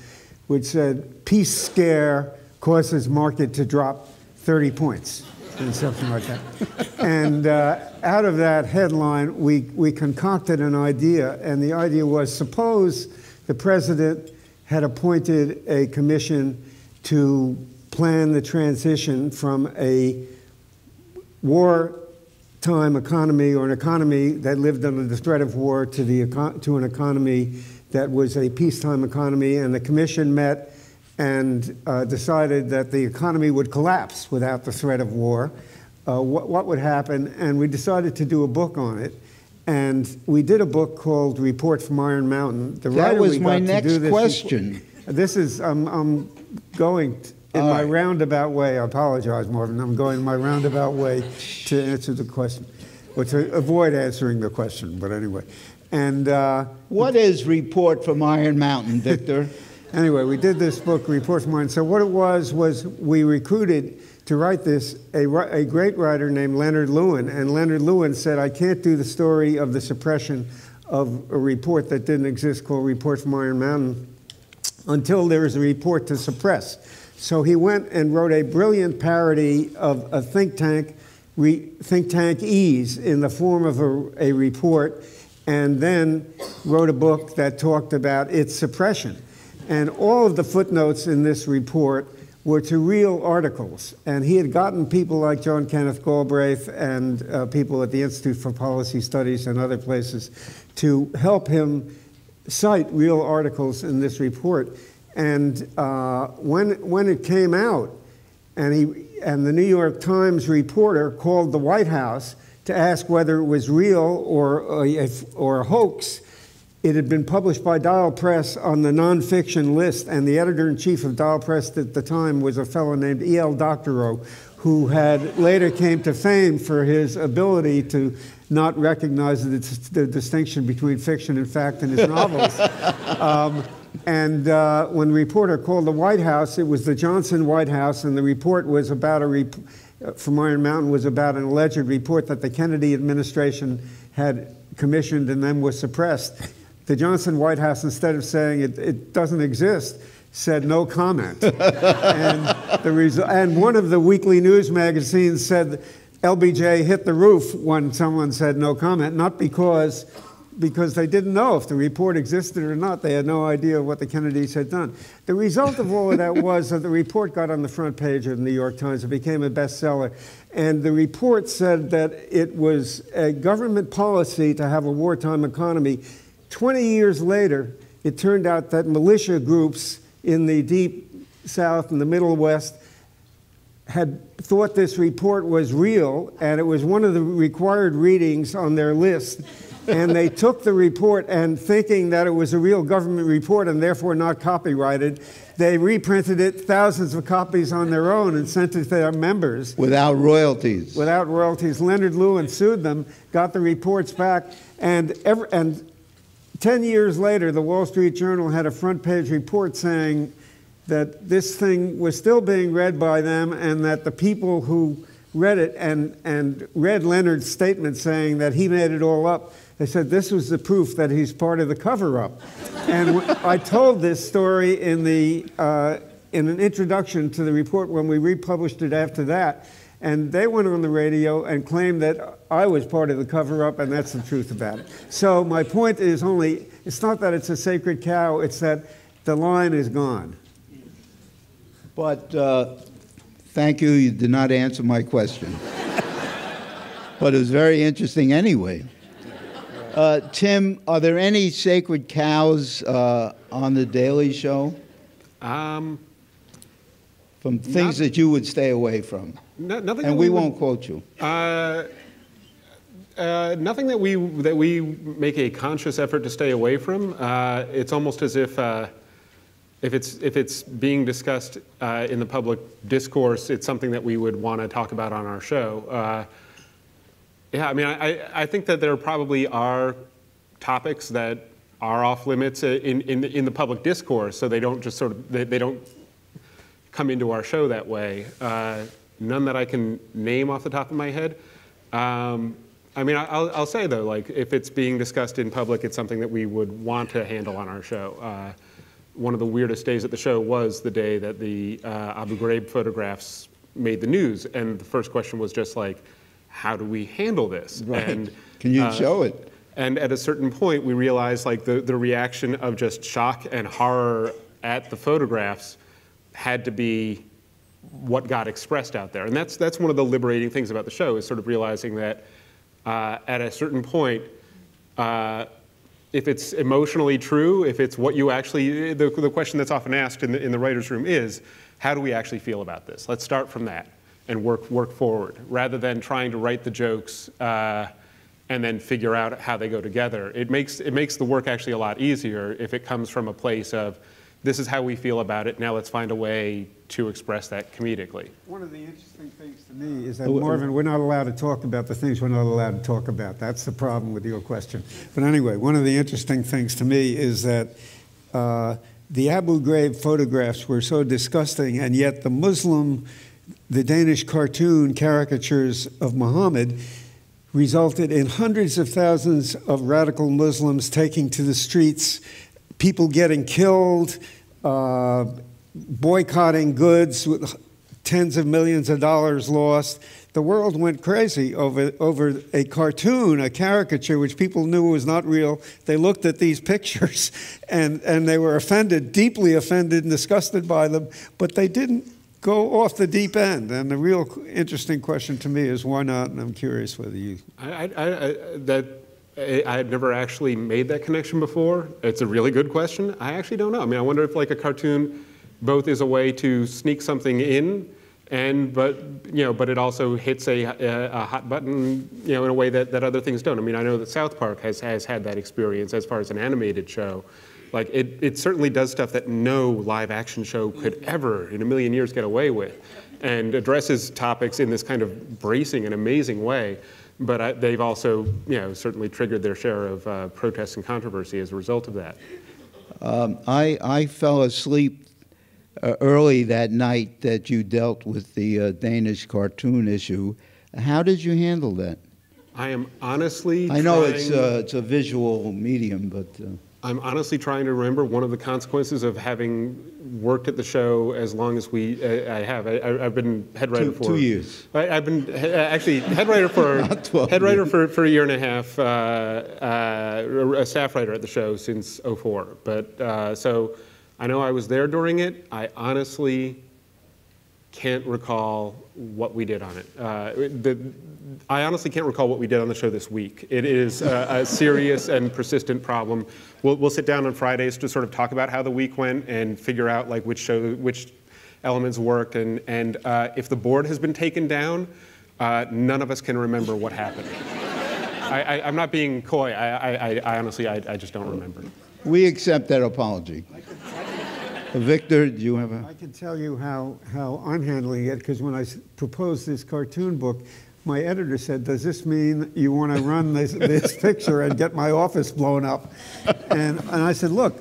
which said, "Peace scare causes market to drop 30 points," and something like that. And out of that headline, we concocted an idea, and the idea was, suppose the president had appointed a commission to plan the transition from a wartime economy, or an economy that lived under the threat of war, to an economy that was a peacetime economy, and the commission met and decided that the economy would collapse without the threat of war. What would happen? And we decided to do a book on it. And we did a book called Report from Iron Mountain. The writer was my next question. This is, I'm going in my roundabout way. I apologize, Marvin. I'm going in my roundabout way to answer the question, or to avoid answering the question, but anyway. And what is Report from Iron Mountain, Victor? Anyway, we did this book, Report from Iron. So what it was we recruited to write this a great writer named Leonard Lewin. And Leonard Lewin said, "I can't do the story of the suppression of a report that didn't exist called Report from Iron Mountain until there is a report to suppress." So he went and wrote a brilliant parody of a think tank ease in the form of a report, and then wrote a book that talked about its suppression. And all of the footnotes in this report were to real articles. And he had gotten people like John Kenneth Galbraith and people at the Institute for Policy Studies and other places to help him cite real articles in this report. And when it came out, and the New York Times reporter called the White House to ask whether it was real or a hoax, it had been published by Dial Press on the nonfiction list, and the editor-in-chief of Dial Press at the time was a fellow named E.L. Doctorow, who had later came to fame for his ability to not recognize the distinction between fiction and fact in his novels. When the reporter called the White House, it was the Johnson White House, and the report was about from Iron Mountain was about an alleged report that the Kennedy administration had commissioned and then was suppressed. The Johnson White House, instead of saying it doesn't exist, said no comment. And one of the weekly news magazines said LBJ hit the roof when someone said no comment, not because they didn't know if the report existed or not. They had no idea what the Kennedys had done. The result of all of that was that the report got on the front page of the New York Times. It became a bestseller. And the report said that it was a government policy to have a wartime economy. 20 years later, it turned out that militia groups in the Deep South and the Middle West had thought this report was real, and it was one of the required readings on their list. And they took the report, and thinking that it was a real government report and therefore not copyrighted, they reprinted it, thousands of copies on their own, and sent it to their members. Without royalties. Without royalties. Leonard Lewin sued them, got the reports back, and 10 years later, the Wall Street Journal had a front-page report saying that this thing was still being read by them, and that the people who read it and read Leonard's statement saying that he made it all up, they said this was the proof that he's part of the cover-up. And I told this story in an introduction to the report when we republished it after that. And they went on the radio and claimed that I was part of the cover-up, and that's the truth about it. So my point is only, it's not that it's a sacred cow, it's that the line is gone. But thank you, you did not answer my question. But it was very interesting anyway. Tim, are there any sacred cows on The Daily Show? From things that you would stay away from? No, nothing, and we won't quote you. Nothing that we make a conscious effort to stay away from. It's almost as if if it's being discussed in the public discourse, it's something that we would want to talk about on our show. Yeah, I mean, I think that there probably are topics that are off limits in the public discourse, so they don't just sort of, they don't come into our show that way. None that I can name off the top of my head. I mean, I'll say though, like if it's being discussed in public, it's something that we would want to handle on our show. One of the weirdest days at the show was the day that the Abu Ghraib photographs made the news, and the first question was just like, how do we handle this? Right. And can you show it? And at a certain point, we realized like the reaction of just shock and horror at the photographs had to be what got expressed out there. And that's one of the liberating things about the show, is sort of realizing that at a certain point, if it's emotionally true, if it's what you actually, the question that's often asked in the writer's room is, how do we actually feel about this? Let's start from that and work forward, rather than trying to write the jokes and then figure out how they go together. It makes the work actually a lot easier if it comes from a place of, this is how we feel about it, now let's find a way to express that comedically. One of the interesting things to me is that, Marvin, we're not allowed to talk about the things we're not allowed to talk about. That's the problem with your question. But anyway, one of the interesting things to me is that the Abu Ghraib photographs were so disgusting, and yet the Danish cartoon caricatures of Muhammad resulted in hundreds of thousands of radical Muslims taking to the streets, people getting killed, boycotting goods with tens of millions of dollars lost. The world went crazy over a cartoon, a caricature, which people knew was not real. They looked at these pictures and they were offended, deeply offended and disgusted by them, but they didn't go off the deep end. And the real interesting question to me is, why not? And I'm curious whether you... I had never actually made that connection before. It's a really good question. I actually don't know. I mean, I wonder if like a cartoon both is a way to sneak something in, but it also hits a hot button, you know, in a way that other things don't. I mean, I know that South Park has had that experience as far as an animated show. Like it certainly does stuff that no live action show could ever in a million years get away with, and addresses topics in this kind of bracing and amazing way. But they've also, you know, certainly triggered their share of protests and controversy as a result of that. I fell asleep early that night that you dealt with the Danish cartoon issue. How did you handle that? I am honestly trying... I know it's a visual medium, but... I'm honestly trying to remember one of the consequences of having worked at the show as long as I have. I've been head writer for 2 years. I've been actually head writer for a year and a half. A staff writer at the show since '04. But so I know I was there during it. I honestly can't recall what we did on it. I honestly can't recall what we did on the show this week. It is a serious and persistent problem. We'll sit down on Fridays to sort of talk about how the week went and figure out like which elements worked, and if the board has been taken down, none of us can remember what happened. I'm not being coy. I honestly, I just don't remember. We accept that apology. Victor, do you have a... I can tell you how I'm handling it, because when I proposed this cartoon book, my editor said, does this mean you want to run this picture and get my office blown up? And I said, look,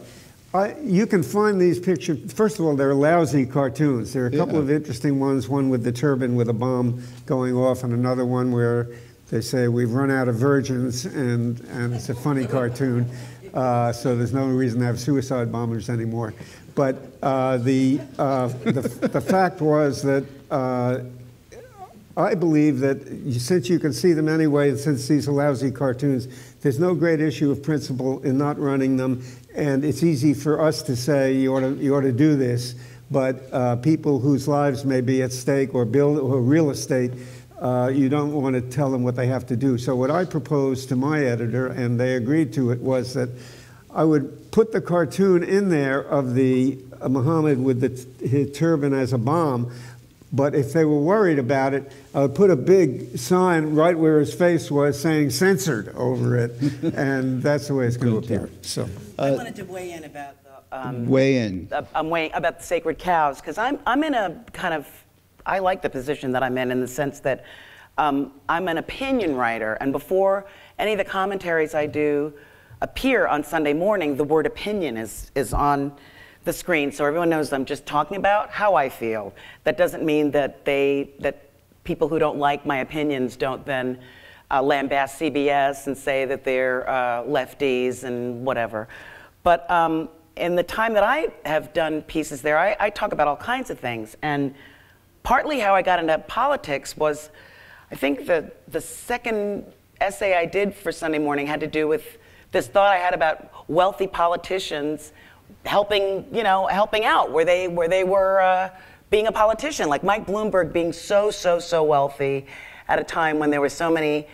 you can find these pictures. First of all, they're lousy cartoons. There are a couple of interesting ones, one with the turban with a bomb going off, and another one where they say, we've run out of virgins, and it's a funny cartoon. So there's no reason to have suicide bombers anymore. But the fact was that I believe that since you can see them anyway, and since these are lousy cartoons, there's no great issue of principle in not running them. And it's easy for us to say, you ought to do this. But people whose lives may be at stake or real estate, you don't want to tell them what they have to do. So what I proposed to my editor, and they agreed to it, was that I would put the cartoon in there of the Muhammad with his turban as a bomb. But if they were worried about it, I would put a big sign right where his face was saying censored over it. And that's the way it's going to appear. So I wanted to weigh in about the, about the sacred cows, because I'm in a kind of, I like the position that I'm in the sense that I'm an opinion writer, and before any of the commentaries I do appear on Sunday morning, the word opinion is on the screen, so everyone knows I'm just talking about how I feel. That doesn't mean that people who don't like my opinions don't then lambast CBS and say that they're lefties and whatever. But in the time that I have done pieces there, I talk about all kinds of things. And partly how I got into politics was, I think the second essay I did for Sunday morning had to do with this thought I had about wealthy politicians helping, you know, helping out where they were being a politician, like Mike Bloomberg being so wealthy at a time when there were so many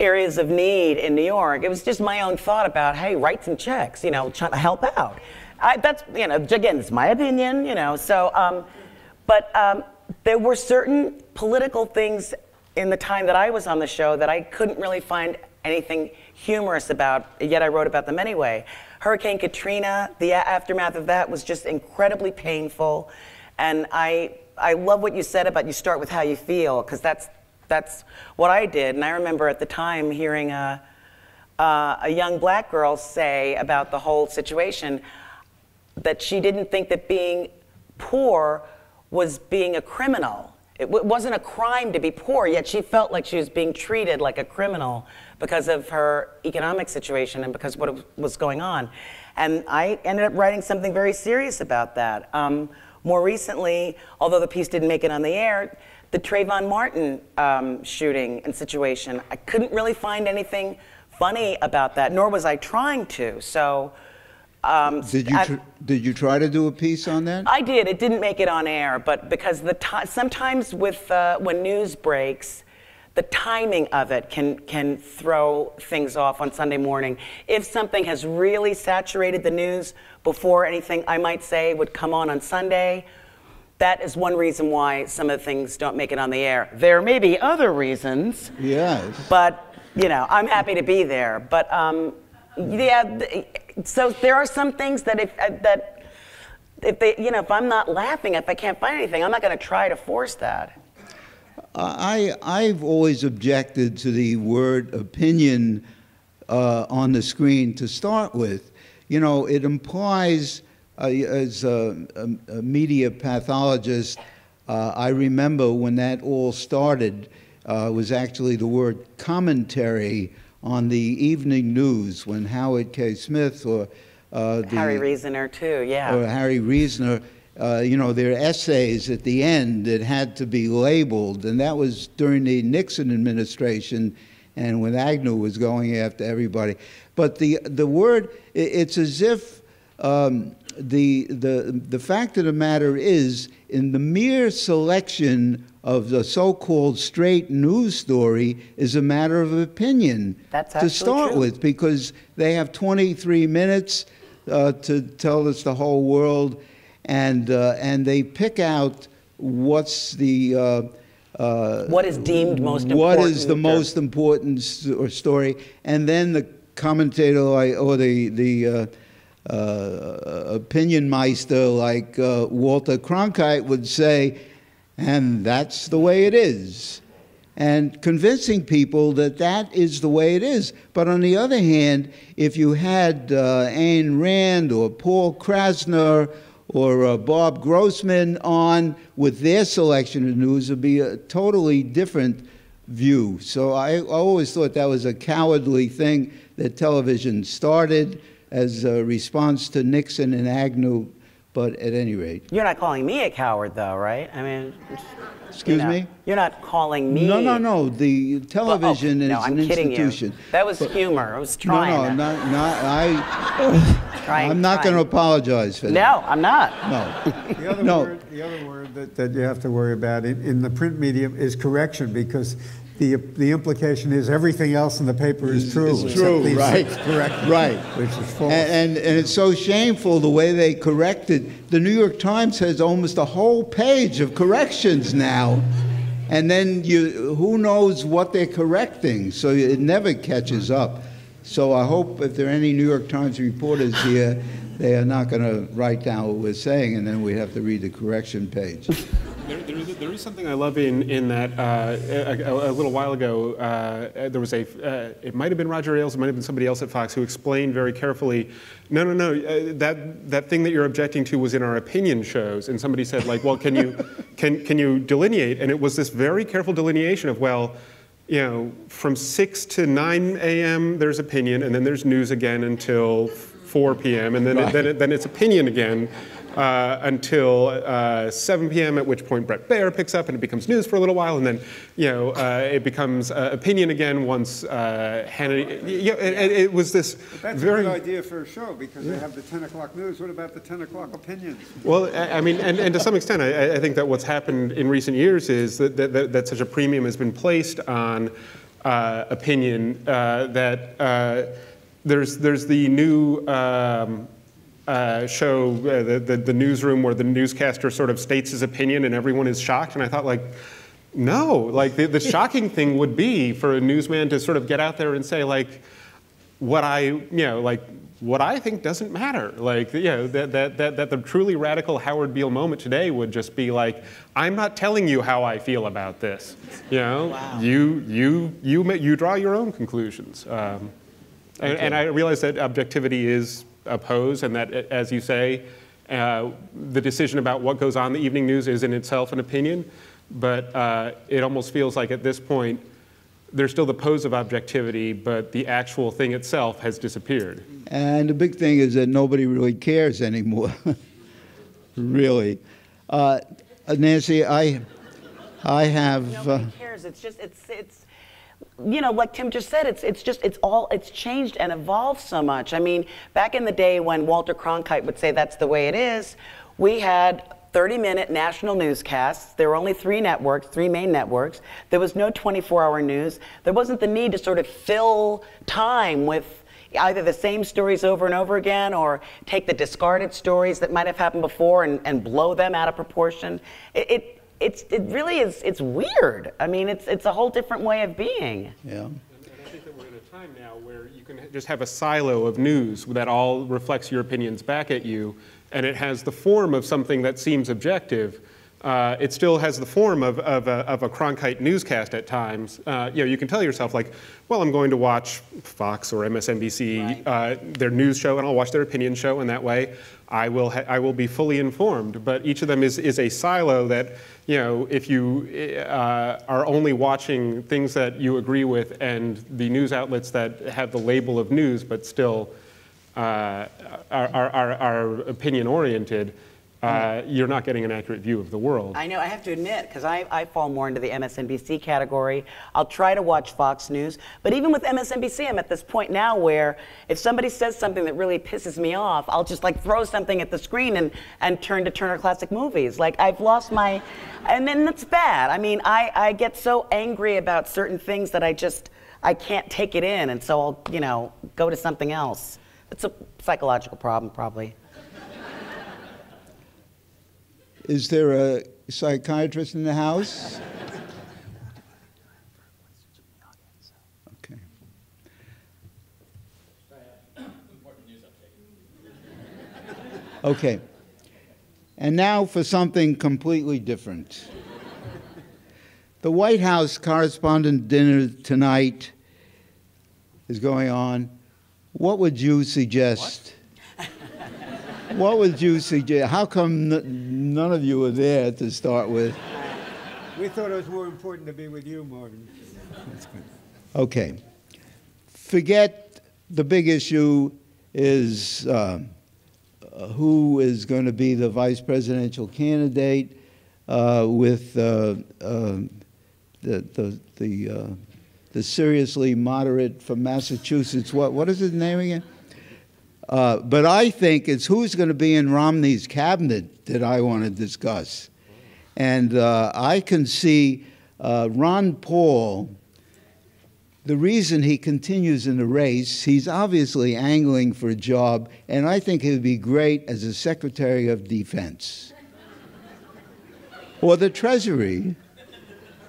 areas of need in New York. It was just my own thought about, hey, write some checks, you know, trying to help out. That's, you know, again, it's my opinion, you know. So, there were certain political things in the time that I was on the show that I couldn't really find anything humorous about, yet I wrote about them anyway. Hurricane Katrina, the aftermath of that was just incredibly painful. And I love what you said about you start with how you feel, because that's what I did. And I remember at the time hearing a young black girl say about the whole situation that she didn't think that being poor was being a criminal. It wasn't a crime to be poor, yet she felt like she was being treated like a criminal because of her economic situation and because of what was going on. And I ended up writing something very serious about that. More recently, although the piece didn't make it on the air, the Trayvon Martin shooting and situation, I couldn't really find anything funny about that, nor was I trying to. So. Did you try to do a piece on that? I did. It didn't make it on air, but because sometimes with when news breaks, the timing of it can throw things off on Sunday morning. If something has really saturated the news before anything I might say would come on Sunday, that is one reason why some of the things don't make it on the air. There may be other reasons. Yes. But you know, I'm happy to be there. But yeah. So there are some things that if I'm not laughing, if I can't find anything, I'm not going to try to force that. I've always objected to the word opinion on the screen to start with. You know, it implies, as a media pathologist, I remember when that all started, was actually the word commentary on the evening news when Howard K. Smith or Harry Reasoner too, yeah. Or Harry Reasoner, you know, their essays at the end that had to be labeled, and that was during the Nixon administration, and when Agnew was going after everybody. But the word, it's as if the fact of the matter is, in the mere selection of the so-called straight news story is a matter of opinion to start with, because they have 23 minutes to tell us the whole world, and they pick out what's the what is deemed most important. What is the most important story, and then the commentator or the opinion meister like Walter Cronkite would say, and that's the way it is, and convincing people that that is the way it is. But on the other hand, if you had Ayn Rand or Paul Krasner or Bob Grossman on with their selection of news, it would be a totally different view. So I always thought that was a cowardly thing that television started as a response to Nixon and Agnew. But at any rate. You're not calling me a coward, though, right? I mean, excuse me? You're not calling me. No, no, no. The television is an institution. You. That was humor. I was trying. No, no, I'm not going to apologize for that. No, I'm not. No. The other word that you have to worry about in the print medium is correction, because the implication is everything else in the paper is true. It's true, right? Correct, right? Which is false. And it's so shameful the way they corrected. The New York Times has almost a whole page of corrections now, and then who knows what they're correcting? So it never catches up. So I hope if there are any New York Times reporters here, they are not going to write down what we're saying, and then we have to read the correction page. There is something I love in that a little while ago, there was it might have been Roger Ailes, it might have been somebody else at Fox who explained very carefully, that thing that you're objecting to was in our opinion shows. And somebody said, like, well, can you delineate? And it was this very careful delineation of, well, you know, from 6 to 9 a.m. there's opinion, and then there's news again until 4 p.m., and then, right. then it's opinion again until 7 p.m., at which point Brett Baer picks up and it becomes news for a little while, and then, you know, it becomes opinion again once Hannity, it was this that's very... That's a good idea for a show, because they have the 10 o'clock news. What about the 10 o'clock opinions? Well, I mean, and to some extent, I think that what's happened in recent years is that such a premium has been placed on opinion that there's the new... show, the newsroom where the newscaster sort of states his opinion and everyone is shocked. And I thought, like, no, like the shocking thing would be for a newsman to sort of get out there and say, like, what I think doesn't matter. Like, you know, that the truly radical Howard Beale moment today would just be like, I'm not telling you how I feel about this. You know, wow. you draw your own conclusions. And I realize that objectivity is oppose, and that, as you say, the decision about what goes on in the evening news is in itself an opinion, but it almost feels like at this point there's still the pose of objectivity, but the actual thing itself has disappeared. And the big thing is that nobody really cares anymore, really. Nancy, I have... Nobody cares, it's just, it's you know, like Tim just said, it's changed and evolved so much. I mean, back in the day when Walter Cronkite would say that's the way it is, we had 30-minute national newscasts. There were only three main networks. There was no 24-hour news. There wasn't the need to sort of fill time with either the same stories over and over again, or take the discarded stories that might have happened before and blow them out of proportion. It really is, it's weird. I mean, it's a whole different way of being. Yeah. And I think that we're in a time now where you can just have a silo of news that all reflects your opinions back at you, and it has the form of something that seems objective. It still has the form of a Cronkite newscast at times. You know, you can tell yourself, like, well, I'm going to watch Fox or MSNBC, right. Their news show, and I'll watch their opinion show, and that way I will be fully informed. But each of them is a silo that, you know, if you are only watching things that you agree with and the news outlets that have the label of news but still are opinion-oriented, you're not getting an accurate view of the world. I know, I have to admit, because I fall more into the MSNBC category. I'll try to watch Fox News, but even with MSNBC, I'm at this point now where if somebody says something that really pisses me off, I'll just, like, throw something at the screen and turn to Turner Classic Movies. Like, I've lost my, and then that's bad. I mean, I get so angry about certain things that I can't take it in, and so I'll, you know, go to something else. It's a psychological problem, probably. Is there a psychiatrist in the house? Okay. Okay. And now for something completely different. The White House Correspondent Dinner tonight is going on. What would you suggest? What? What would you suggest? How come none of you were there to start with? We thought it was more important to be with you, Marvin. That's good. Okay. Forget the big issue is who is going to be the vice presidential candidate with the seriously moderate from Massachusetts. What is his name again? But I think it's who's going to be in Romney's cabinet that I want to discuss. And I can see Ron Paul, the reason he continues in the race, he's obviously angling for a job, and I think he would be great as a Secretary of Defense. Or the Treasury,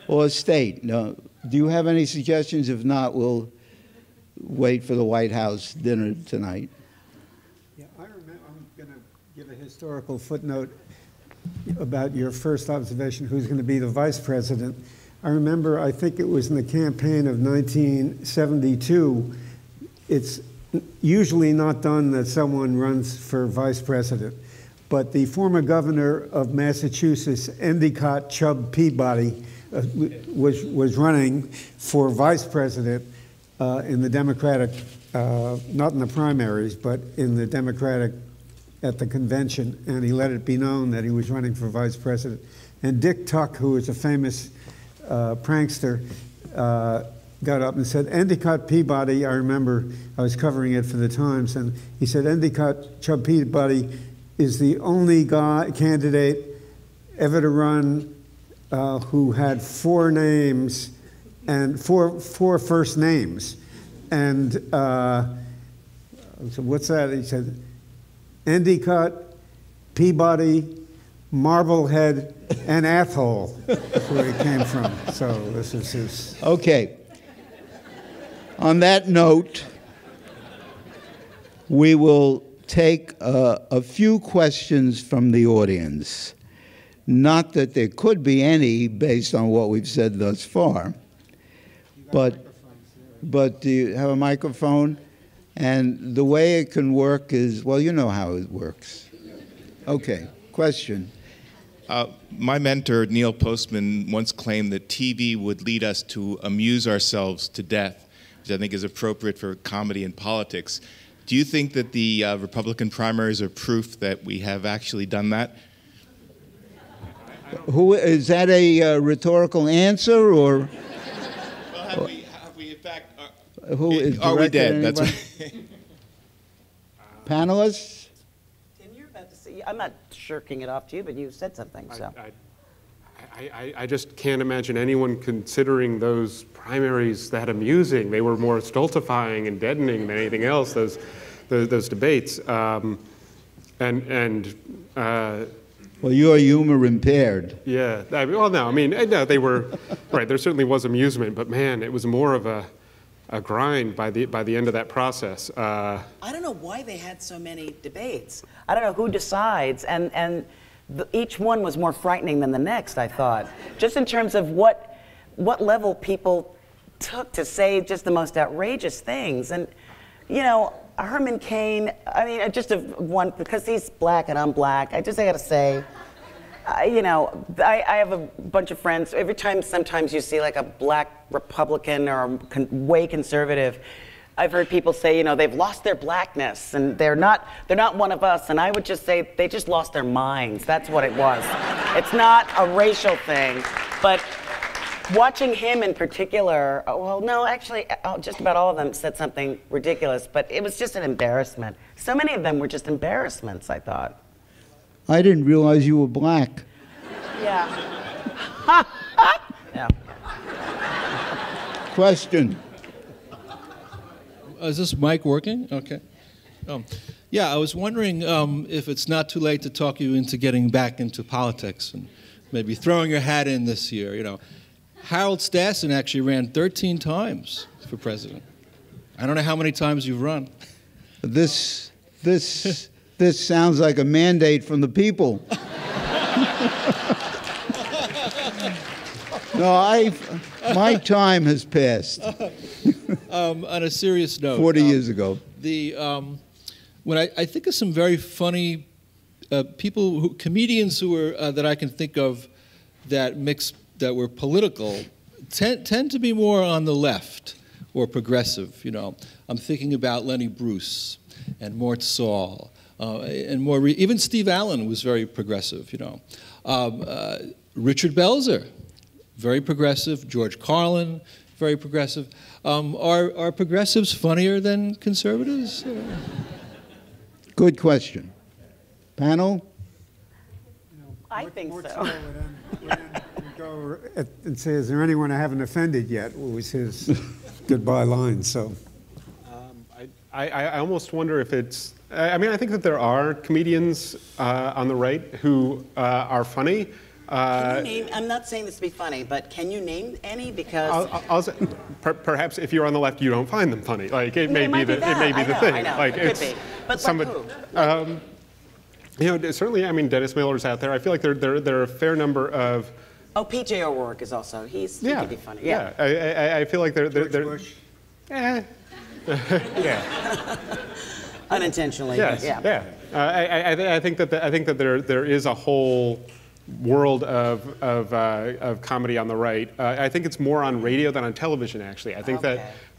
or State. Now, do you have any suggestions? If not, we'll wait for the White House dinner tonight. Yeah, I remember, I'm going to give a historical footnote about your first observation, who's going to be the vice president. I remember, I think it was in the campaign of 1972, it's usually not done that someone runs for vice president, but the former governor of Massachusetts, Endicott Chubb Peabody, was running for vice president in the Democratic, not in the primaries, but in the Democratic at the convention, and he let it be known that he was running for vice president. And Dick Tuck, who was a famous prankster, got up and said, Endicott Peabody, I remember I was covering it for the Times, and he said, Endicott Chubb Peabody is the only guy, candidate ever to run who had four names and four first names. And I said, what's that? He said, Endicott, Peabody, Marblehead, and Athole. That's where he came from. So this is his. Okay. On that note, we will take a few questions from the audience. Not that there could be any based on what we've said thus far, but do you have a microphone? And the way it can work is, well, you know how it works. Okay, question. My mentor, Neil Postman, once claimed that TV would lead us to amuse ourselves to death, which I think is appropriate for comedy and politics. Do you think that the Republican primaries are proof that we have actually done that? Who, is that a rhetorical answer, or? Well, have we in fact, are we dead? That's right. Panelists? Tim, you're about to say, I'm not shirking it off to you, but you said something, so. I just can't imagine anyone considering those primaries that amusing. They were more stultifying and deadening than anything else, those debates. Well, you are humor impaired. Yeah. Well, no, I mean, no, they were, right, there certainly was amusement, but man, it was more of a grind by the end of that process. I don't know why they had so many debates. I don't know who decides, and each one was more frightening than the next, I thought, just in terms of what level people took to say just the most outrageous things. And, you know, Herman Cain, I mean, just one, because he's black and I'm black, I gotta say, you know, I have a bunch of friends. Every time sometimes you see like a black Republican or a way conservative, I've heard people say, you know, they've lost their blackness and they're not one of us. And I would just say they just lost their minds. That's what it was. It's not a racial thing, but watching him in particular, well, no, actually, just about all of them said something ridiculous, but it was just an embarrassment. So many of them were just embarrassments, I thought. I didn't realize you were black. Yeah. Yeah. Question. Is this mic working? Okay. Yeah, I was wondering if it's not too late to talk you into getting back into politics and maybe throwing your hat in this year, you know. Harold Stassen actually ran 13 times for president. I don't know how many times you've run. This sounds like a mandate from the people. No, my time has passed. On a serious note, 40 years ago, when I think of some very funny people, comedians who were that I can think of that were political tend to be more on the left or progressive, you know. I'm thinking about Lenny Bruce and Mort Saul, and even Steve Allen was very progressive, you know. Richard Belzer, very progressive. George Carlin, very progressive. Are progressives funnier than conservatives? Good question. Panel? I think so. Go and say, is there anyone I haven't offended yet? What was his goodbye line? So, I almost wonder if it's. I mean, I think that there are comedians on the right who are funny, Can you name, I'm not saying this to be funny, but can you name any? Because I'll say, perhaps if you're on the left, you don't find them funny. Like it may be the thing. I know, it could be. But somebody, like who? You know, certainly. I mean, Dennis Miller's out there. I feel like there are a fair number of. Oh, P.J. O'Rourke is also. He could be funny. Yeah. I feel like they're yeah. Unintentionally. Yes. Yeah. Yeah. I think that there is a whole world of comedy on the right. I think it's more on radio than on television, actually. I think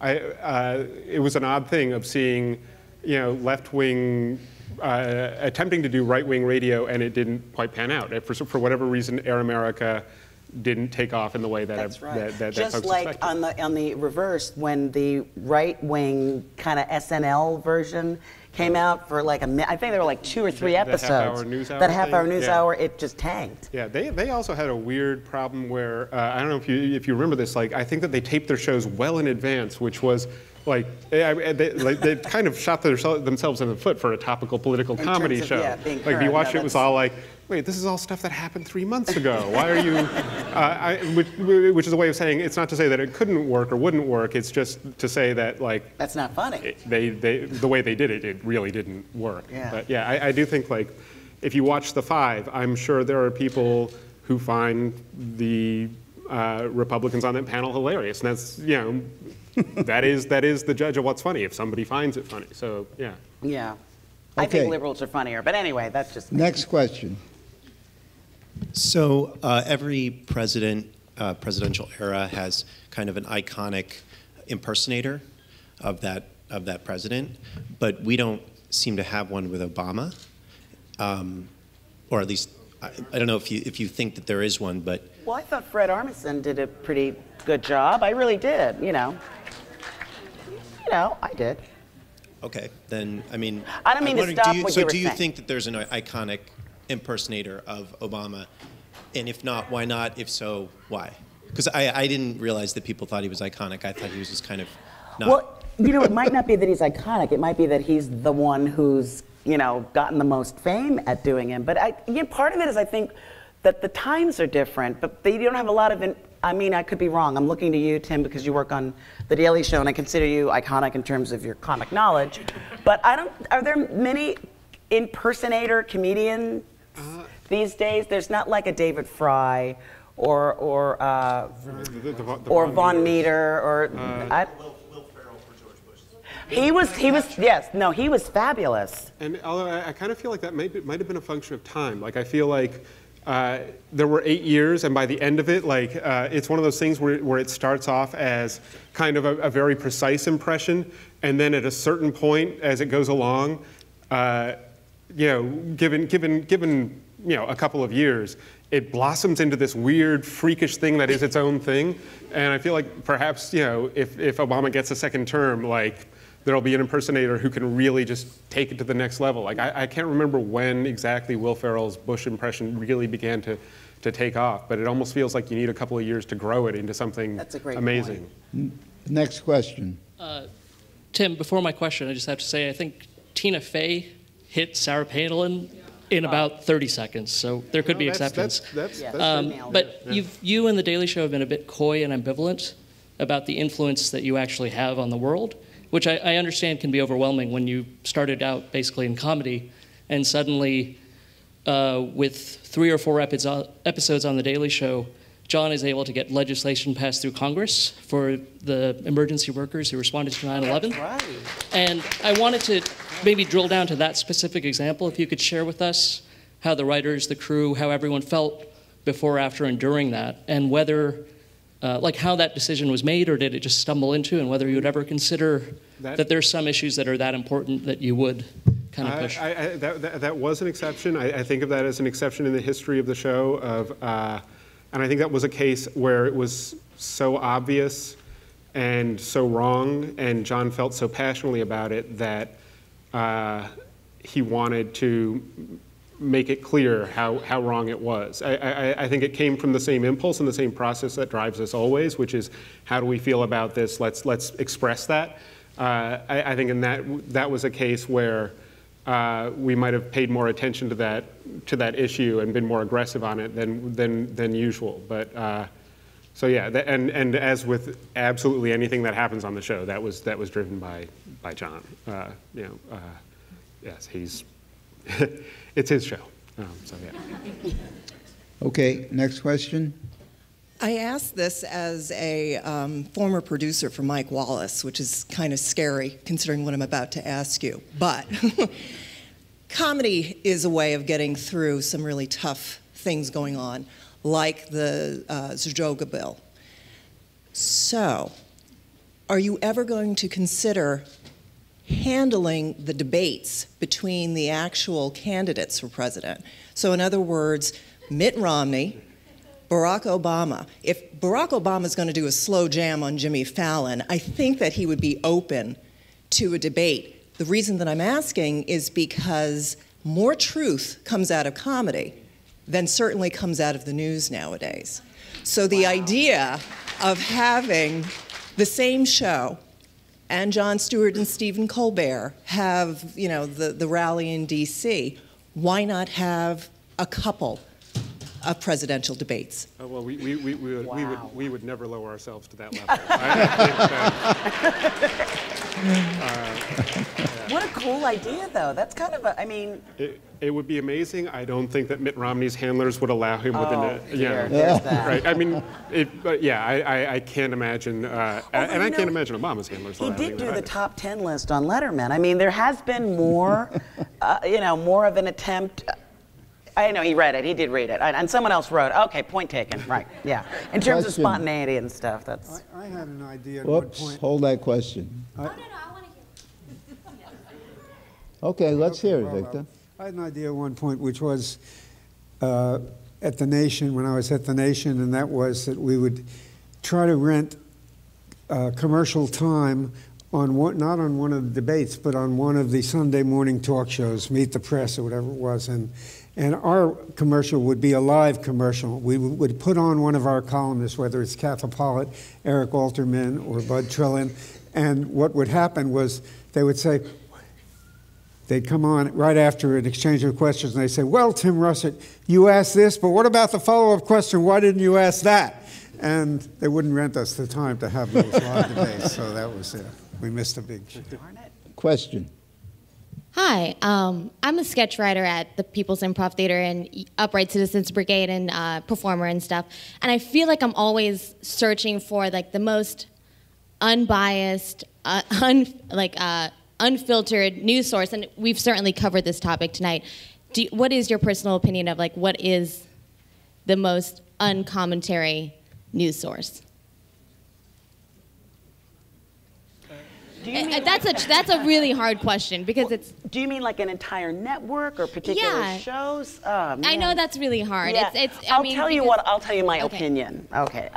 it was an odd thing of seeing, you know, left-wing attempting to do right-wing radio, and it didn't quite pan out. For whatever reason, Air America didn't take off in the way that Just like expected. on the reverse, when the right-wing kind of SNL version came out for like a, I think there were like 2 or 3 episodes. That half hour news hour, it just tanked. Yeah, they also had a weird problem where I don't know if you remember this. Like I think that they taped their shows well in advance, which was like they kind of shot themselves in the foot for a topical political comedy show. Yeah, like if you watched it was all like, wait, this is all stuff that happened 3 months ago. Why are you? Which is a way of saying it's not to say that it couldn't work or wouldn't work. It's just to say that like that's not funny. The way they did it, it really didn't work. Yeah. But yeah, I do think like if you watch The Five, I'm sure there are people who find the Republicans on that panel hilarious, and that's, you know, that is the judge of what's funny if somebody finds it funny. So yeah. Yeah. Okay. I think liberals are funnier, but anyway, that's just me. Next question. So every presidential era has kind of an iconic impersonator of that president, but we don't seem to have one with Obama, or at least I don't know if you think that there is one, but well, I thought Fred Armisen did a pretty good job. I really did, you know, I did. Okay, then I mean, I don't mean to stop what you were saying. So do you think that there's an iconic impersonator of Obama, and if not, why not? If so, why? Because I didn't realize that people thought he was iconic. I thought he was just kind of not. Well, you know, it might not be that he's iconic. It might be that he's the one who's, you know, gotten the most fame at doing him. But part of it is I think that the times are different, but they don't have a lot of. I mean, I could be wrong. I'm looking to you, Tim, because you work on The Daily Show, and I consider you iconic in terms of your comic knowledge. But I don't. Are there many impersonator comedians these days? There's not like a David Fry, or Von Meter, or Will Ferrell for George Bush. He was fabulous. And although I kind of feel like that might have been a function of time. Like I feel like. There were 8 years, and by the end of it, like it's one of those things where it starts off as kind of a very precise impression, and then at a certain point, as it goes along, you know, given you know a couple of years, it blossoms into this weird, freakish thing that is its own thing. And I feel like perhaps you know if Obama gets a second term, like there'll be an impersonator who can really just take it to the next level. Like I can't remember when exactly Will Ferrell's Bush impression really began to take off, but it almost feels like you need a couple of years to grow it into something amazing. Next question. Tim, before my question, I just have to say I think Tina Fey hit Sarah Palin in about 30 seconds, so there could be exceptions. But you and The Daily Show have been a bit coy and ambivalent about the influence that you actually have on the world, which I understand can be overwhelming when you started out basically in comedy and suddenly with 3 or 4 episodes on The Daily Show, Jon is able to get legislation passed through Congress for the emergency workers who responded to 9/11. That's right. And I wanted to maybe drill down to that specific example, if you could share with us how the writers, the crew, how everyone felt before, after, and during that, and whether like how that decision was made, or did it just stumble into, and whether you would ever consider that there's some issues that are that important that you would kind of push? That was an exception. I think of that as an exception in the history of the show, and I think that was a case where it was so obvious and so wrong, and Jon felt so passionately about it that he wanted to make it clear how wrong it was. I think it came from the same impulse and the same process that drives us always, which is how do we feel about this? Let's express that. I think in that was a case where we might have paid more attention to that to that issue and been more aggressive on it than usual. But so yeah, and as with absolutely anything that happens on the show, that was driven by John. Yes, he's it's his show. So yeah. Okay, next question. I asked this as a former producer for Mike Wallace, which is kind of scary considering what I'm about to ask you. But comedy is a way of getting through some really tough things going on, like the Zodroga bill. So are you ever going to consider handling the debates between the actual candidates for president? So in other words, Mitt Romney, Barack Obama. If Barack Obama's going to do a slow jam on Jimmy Fallon, I think that he would be open to a debate. The reason that I'm asking is because more truth comes out of comedy than certainly comes out of the news nowadays. So the idea of having the same show and Jon Stewart and Stephen Colbert have, you know, the rally in DC, why not have a couple of presidential debates? Well, we would never lower ourselves to that level. Yeah. What a cool idea, though. That's kind of a, I mean... It would be amazing. I don't think that Mitt Romney's handlers would allow him within a... Yeah, yeah. Right. I mean, I can't imagine... and I can't imagine Obama's handlers. He did do the top 10 list on Letterman. I mean, there has been more, more of an attempt... I know he read it. He did read it, and someone else wrote. Okay, point taken. Right. Yeah. In terms of spontaneity and stuff, that's. I had an idea. Whoops. At one point. Hold that question. No, I want to hear. Okay, let's hear it, Victor. I had an idea at one point, which was at The Nation when I was at The Nation, and that was that we would try to rent commercial time on one, not on one of the debates, but on one of the Sunday morning talk shows, Meet the Press or whatever it was, and our commercial would be a live commercial. We would put on one of our columnists, whether it's Katha Pollitt, Eric Alterman, or Bud Trillin, and what would happen was they would say, they'd come on right after an exchange of questions, and they'd say, well, Tim Russert, you asked this, but what about the follow-up question? Why didn't you ask that? And they wouldn't rent us the time to have those live debates, so that was it. We missed a big question. Hi, I'm a sketch writer at the People's Improv Theater and Upright Citizens Brigade and performer and stuff. And I feel like I'm always searching for like the most unbiased, unfiltered news source. And we've certainly covered this topic tonight. What is your personal opinion of like what is the most uncommentary news source? That's a really hard question because it's... Do you mean like an entire network or particular shows? I know that's really hard. Yeah. I'll tell you my opinion. Okay.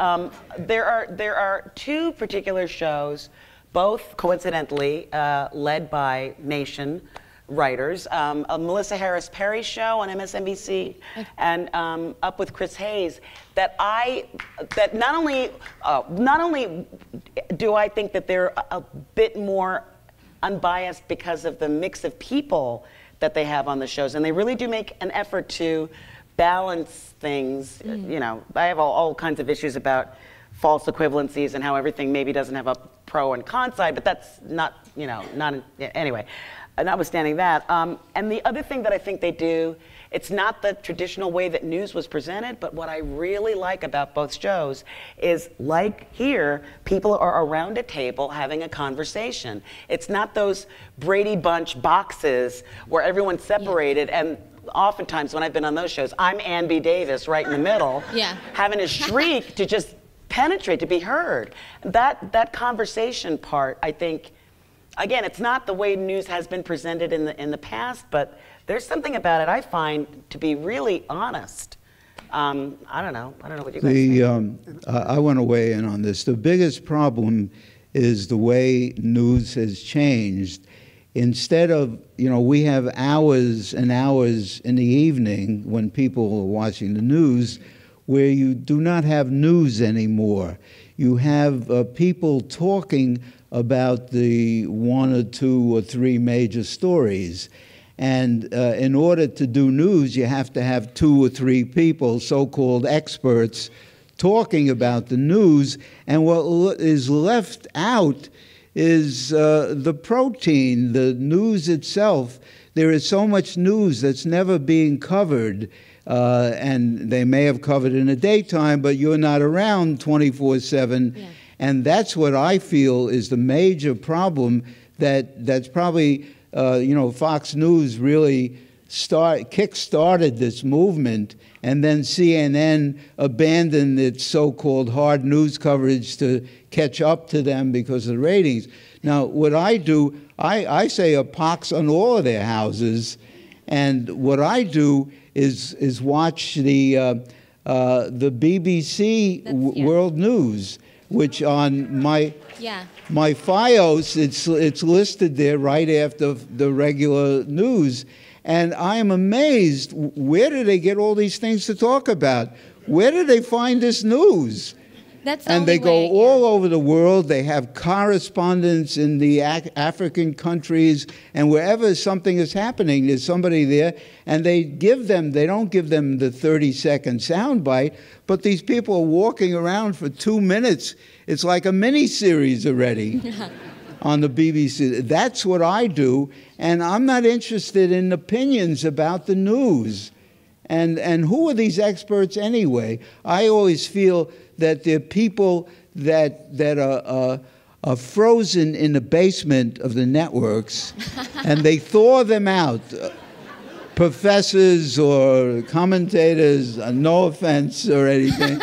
There are two particular shows, both coincidentally led by Nation writers, a Melissa Harris Perry show on MSNBC, and Up with Chris Hayes, that not only do I think that they're a bit more unbiased because of the mix of people that they have on the shows, and they really do make an effort to balance things. Mm. You know, I have all kinds of issues about false equivalencies and how everything maybe doesn't have a pro and con side, but that's not, you know, anyway. Notwithstanding that, and the other thing that I think they do, it's not the traditional way that news was presented, but what I really like about both shows is, like here, people are around a table having a conversation. It's not those Brady Bunch boxes where everyone's separated, and oftentimes when I've been on those shows, I'm Ann B. Davis right in the middle, having a shriek to just penetrate, to be heard. That conversation part, I think, again, it's not the way news has been presented in the past, but there's something about it I find to be really honest. I don't know what you guys think. I want to weigh in on this. The biggest problem is the way news has changed. Instead of, you know, we have hours and hours in the evening when people are watching the news where you do not have news anymore. You have people talking about the one or two or three major stories. And in order to do news, you have to have 2 or 3 people, so-called experts, talking about the news. And what is left out is the protein, the news itself. There is so much news that's never being covered. And they may have covered in the daytime, but you're not around 24/7. Yeah. And that's what I feel is the major problem that's probably, you know, Fox News really kick-started this movement, and then CNN abandoned its so-called hard news coverage to catch up to them because of the ratings. Now, what I do, I say a pox on all of their houses, and what I do is watch the BBC World News, which on my my Fios, it's listed there right after the regular news. And I am amazed, where do they get all these things to talk about? Where do they find this news? That's the only way. And they go all over the world. They have correspondents in the African countries, and wherever something is happening, there's somebody there. And they give them, they don't give them the 30-second soundbite, but these people are walking around for 2 minutes. It's like a mini-series already on the BBC. That's what I do, and I'm not interested in opinions about the news. And who are these experts anyway? I always feel that they're people that are frozen in the basement of the networks, and they thaw them out. Professors or commentators, no offense or anything.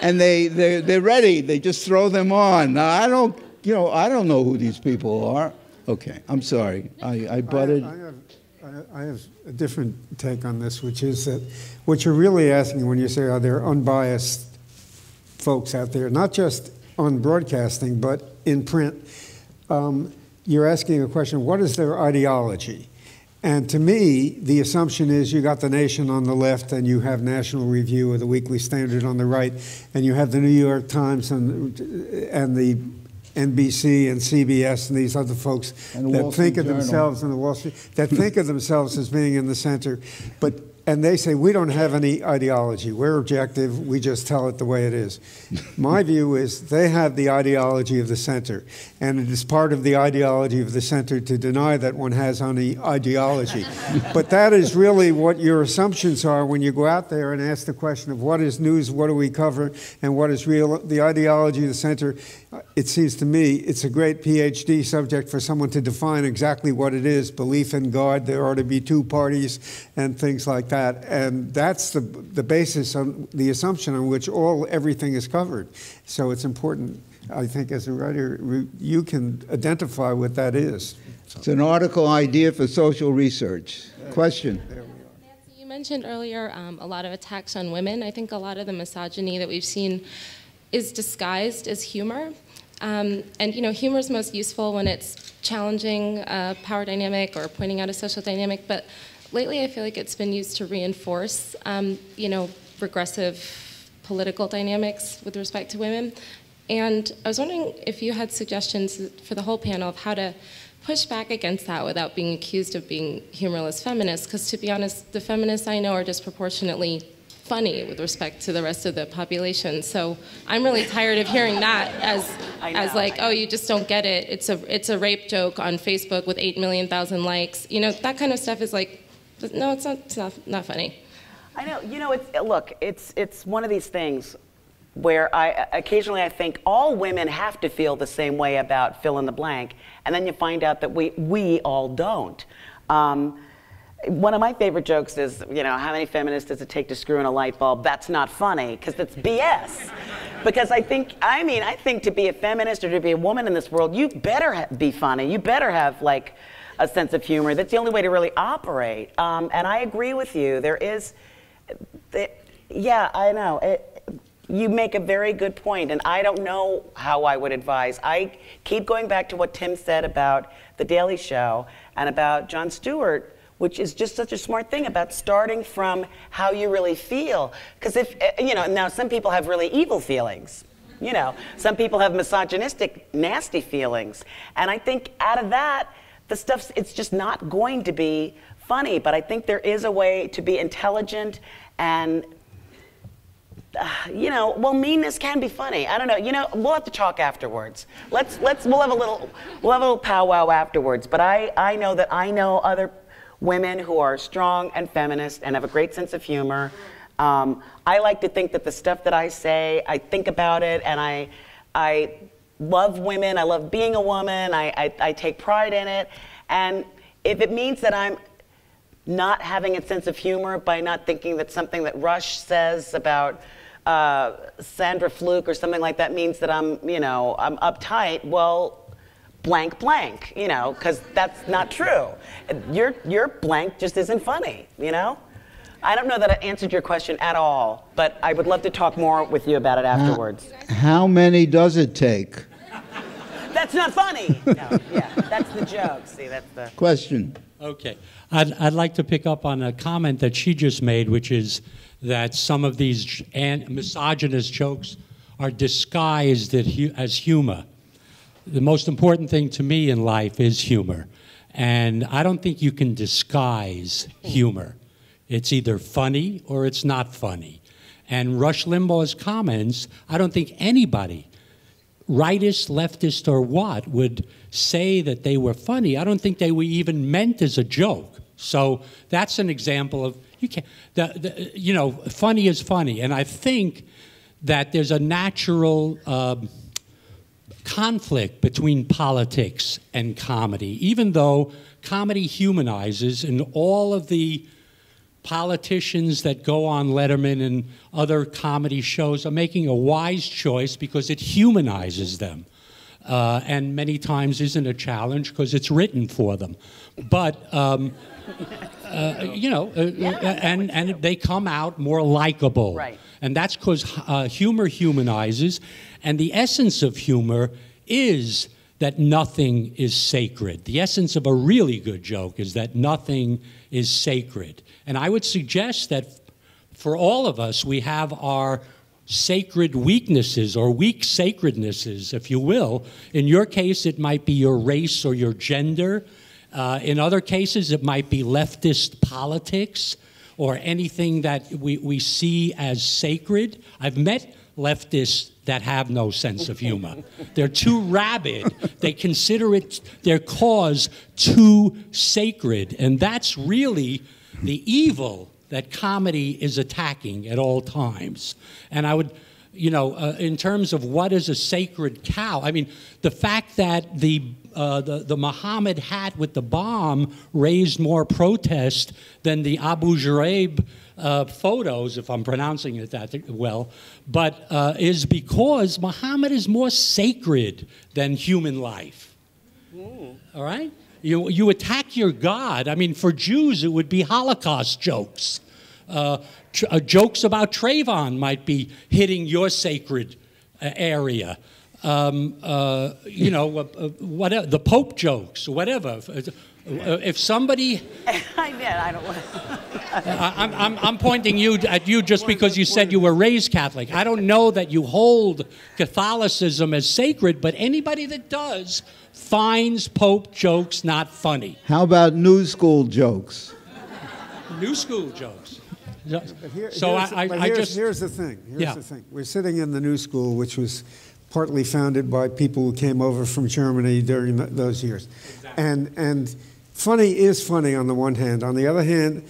And they're ready. They just throw them on. Now, I don't know who these people are. Okay, I'm sorry. I butted. I have a different take on this, which is that what you're really asking when you say, are there unbiased folks out there, not just on broadcasting, but in print, you're asking a question, what is their ideology? And to me, the assumption is you got The Nation on the left, and you have National Review or the Weekly Standard on the right, and you have the New York Times and the NBC and CBS and these other folks that think of themselves in the Wall Street, that think of themselves as being in the center, and they say, we don't have any ideology. We're objective. We just tell it the way it is. My view is they have the ideology of the center, and it is part of the ideology of the center to deny that one has any ideology. But that is really what your assumptions are when you go out there and ask the question of what is news, what do we cover, and what is real. The ideology of the center, it seems to me, it's a great PhD subject for someone to define exactly what it is, belief in God, there ought to be 2 parties, and things like that. And that's the basis, on the assumption on which everything is covered. So it's important, I think, as a writer, you can identify what that is. It's an article idea for social research. Question. There we are. Nancy, you mentioned earlier a lot of attacks on women. I think a lot of the misogyny that we've seen is disguised as humor. And you know, humor is most useful when it's challenging a power dynamic or pointing out a social dynamic, but lately, I feel like it's been used to reinforce, you know, regressive political dynamics with respect to women. And I was wondering if you had suggestions for the whole panel of how to push back against that without being accused of being humorless feminists, because to be honest, the feminists I know are disproportionately funny with respect to the rest of the population. So I'm really tired of hearing that as like, oh, you just don't get it. It's a rape joke on Facebook with 8 million likes. You know, that kind of stuff is like, but no, it's not funny. I know, you know, it's one of these things where occasionally I think all women have to feel the same way about fill in the blank, and then you find out that we all don't. One of my favorite jokes is, you know, how many feminists does it take to screw in a light bulb? That's not funny, because that's BS. Because I think to be a feminist or to be a woman in this world, you better be funny. You better have, like, a sense of humor. That's the only way to really operate. And I agree with you. There is, yeah, I know. You make a very good point, and I don't know how I would advise. I keep going back to what Tim said about The Daily Show and about Jon Stewart, which is just such a smart thing about starting from how you really feel. Because if, you know, now some people have really evil feelings. You know, some people have misogynistic, nasty feelings. And I think out of that, the stuff's, it's just not going to be funny. But I think there is a way to be intelligent and, you know, well, meanness can be funny. I don't know. You know, we'll have to talk afterwards. We'll have a little powwow afterwards. But I know that I know other women who are strong and feminist and have a great sense of humor. I like to think that the stuff that I say, I think about it, and I love women. I love being a woman. I take pride in it. And if it means that I'm not having a sense of humor by not thinking that something that Rush says about Sandra Fluke or something like that means that I'm, you know, I'm uptight, well, blank, blank, you know, because that's not true. Your blank just isn't funny, you know? I don't know that I answered your question at all, but I would love to talk more with you about it afterwards. How many does it take? That's not funny. No, yeah, that's the joke. See, that's the question. Okay. I'd like to pick up on a comment that she just made, which is that some of these misogynist jokes are disguised as humor. The most important thing to me in life is humor. And I don't think you can disguise humor. It's either funny or it's not funny. And Rush Limbaugh's comments, I don't think anybody, rightist, leftist, or what, would say that they were funny. I don't think they were even meant as a joke. So that's an example of, you can't, you know, funny is funny. And I think that there's a natural conflict between politics and comedy, even though comedy humanizes, and all of the politicians that go on Letterman and other comedy shows are making a wise choice because it humanizes them, and many times isn't a challenge because it's written for them. But you know, and they come out more likable, right. And that's because humor humanizes, and the essence of humor is that nothing is sacred. The essence of a really good joke is that nothing is sacred. And I would suggest that for all of us, we have our sacred weaknesses, or weak sacrednesses, if you will. In your case, it might be your race or your gender. In other cases, it might be leftist politics or anything that we see as sacred. I've met leftists that have no sense of humor. They're too rabid. They consider it, their cause, too sacred. And that's really the evil that comedy is attacking at all times. And I would, you know, in terms of what is a sacred cow, I mean, the fact that the Muhammad hat with the bomb raised more protest than the Abu Ghraib photos, if I'm pronouncing it that well, but is because Muhammad is more sacred than human life. Mm. All right? You attack your God. I mean, for Jews, it would be Holocaust jokes. Jokes about Trayvon might be hitting your sacred area. You know, whatever, the Pope jokes, whatever. If somebody, I don't want to. I'm pointing you at you just because you said you were raised Catholic. I don't know that you hold Catholicism as sacred, but anybody that does finds Pope jokes not funny. How about New School jokes? New School jokes. Here's the thing. We're sitting in the New School, which was partly founded by people who came over from Germany during those years. Exactly. And funny is funny on the one hand. On the other hand,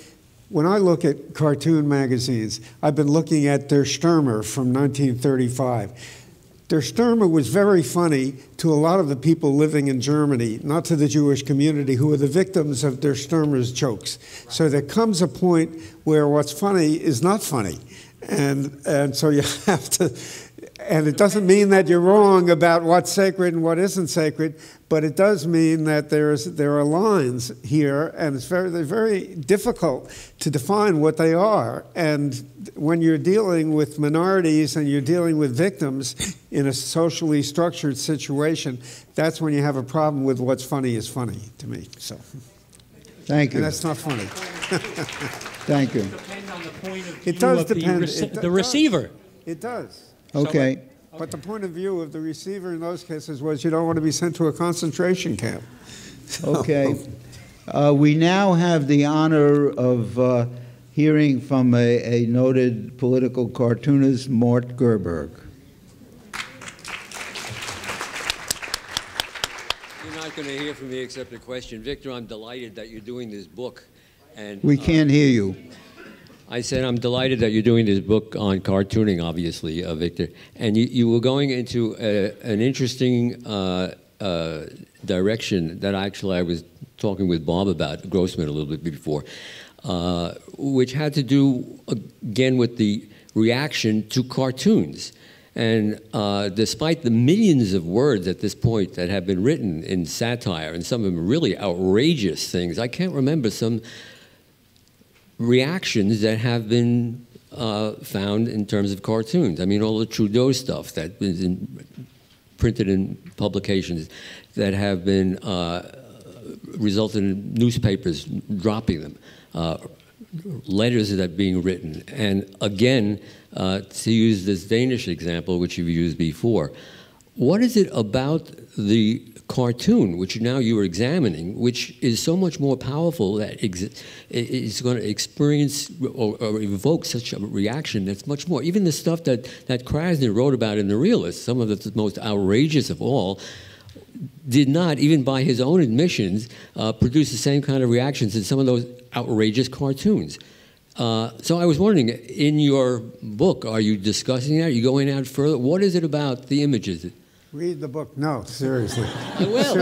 when I look at cartoon magazines, I've been looking at Der Stürmer from 1935. Der Stürmer was very funny to a lot of the people living in Germany, not to the Jewish community, who were the victims of Der Stürmer's jokes. Right. So there comes a point where what's funny is not funny. And so you have to... And it doesn't mean that you're wrong about what's sacred and what isn't sacred, but it does mean that there are lines here, and it's very, they're very difficult to define what they are. And when you're dealing with minorities and you're dealing with victims in a socially structured situation, that's when you have a problem with what's funny is funny to me. So, thank you. And that's not funny. Thank you. It does depend on the point of view of the receiver. It does. Okay. But the point of view of the receiver in those cases was you don't want to be sent to a concentration camp. Okay. We now have the honor of hearing from a noted political cartoonist, Mort Gerberg. You're not going to hear from me except a question. Victor, I'm delighted that you're doing this book. And we can't hear you. I said I'm delighted that you're doing this book on cartooning, obviously, Victor. And you were going into an interesting direction that actually I was talking with Bob about, Grossman, a little bit before, which had to do, again, with the reaction to cartoons. And despite the millions of words at this point that have been written in satire, and some of them really outrageous things, I can't remember some reactions that have been found in terms of cartoons. I mean, all the Trudeau stuff that is printed in publications that have been resulted in newspapers dropping them, letters that are being written. And again, to use this Danish example, which you've used before, what is it about the cartoon, which now you are examining, which is so much more powerful that it's going to experience or evoke such a reaction that's much more. Even the stuff that Krasner wrote about in The Realist, some of the most outrageous of all, did not, even by his own admissions, produce the same kind of reactions in some of those outrageous cartoons. So I was wondering, in your book, are you discussing that? Are you going out further? What is it about the images? Read the book. No, seriously. Well,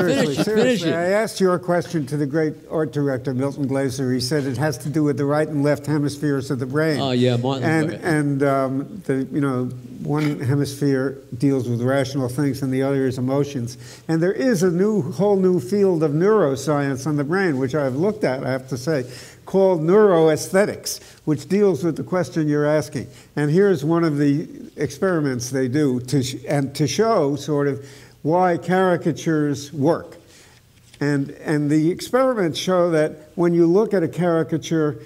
seriously. I asked your question to the great art director, Milton Glaser. He said it has to do with the right and left hemispheres of the brain. Oh, yeah. Martin, one hemisphere deals with rational things and the other is emotions. And there is a whole new field of neuroscience on the brain, which I've looked at, I have to say, called neuroaesthetics, which deals with the question you're asking. And here's one of the experiments they do to show sort of why caricatures work. And the experiments show that when you look at a caricature,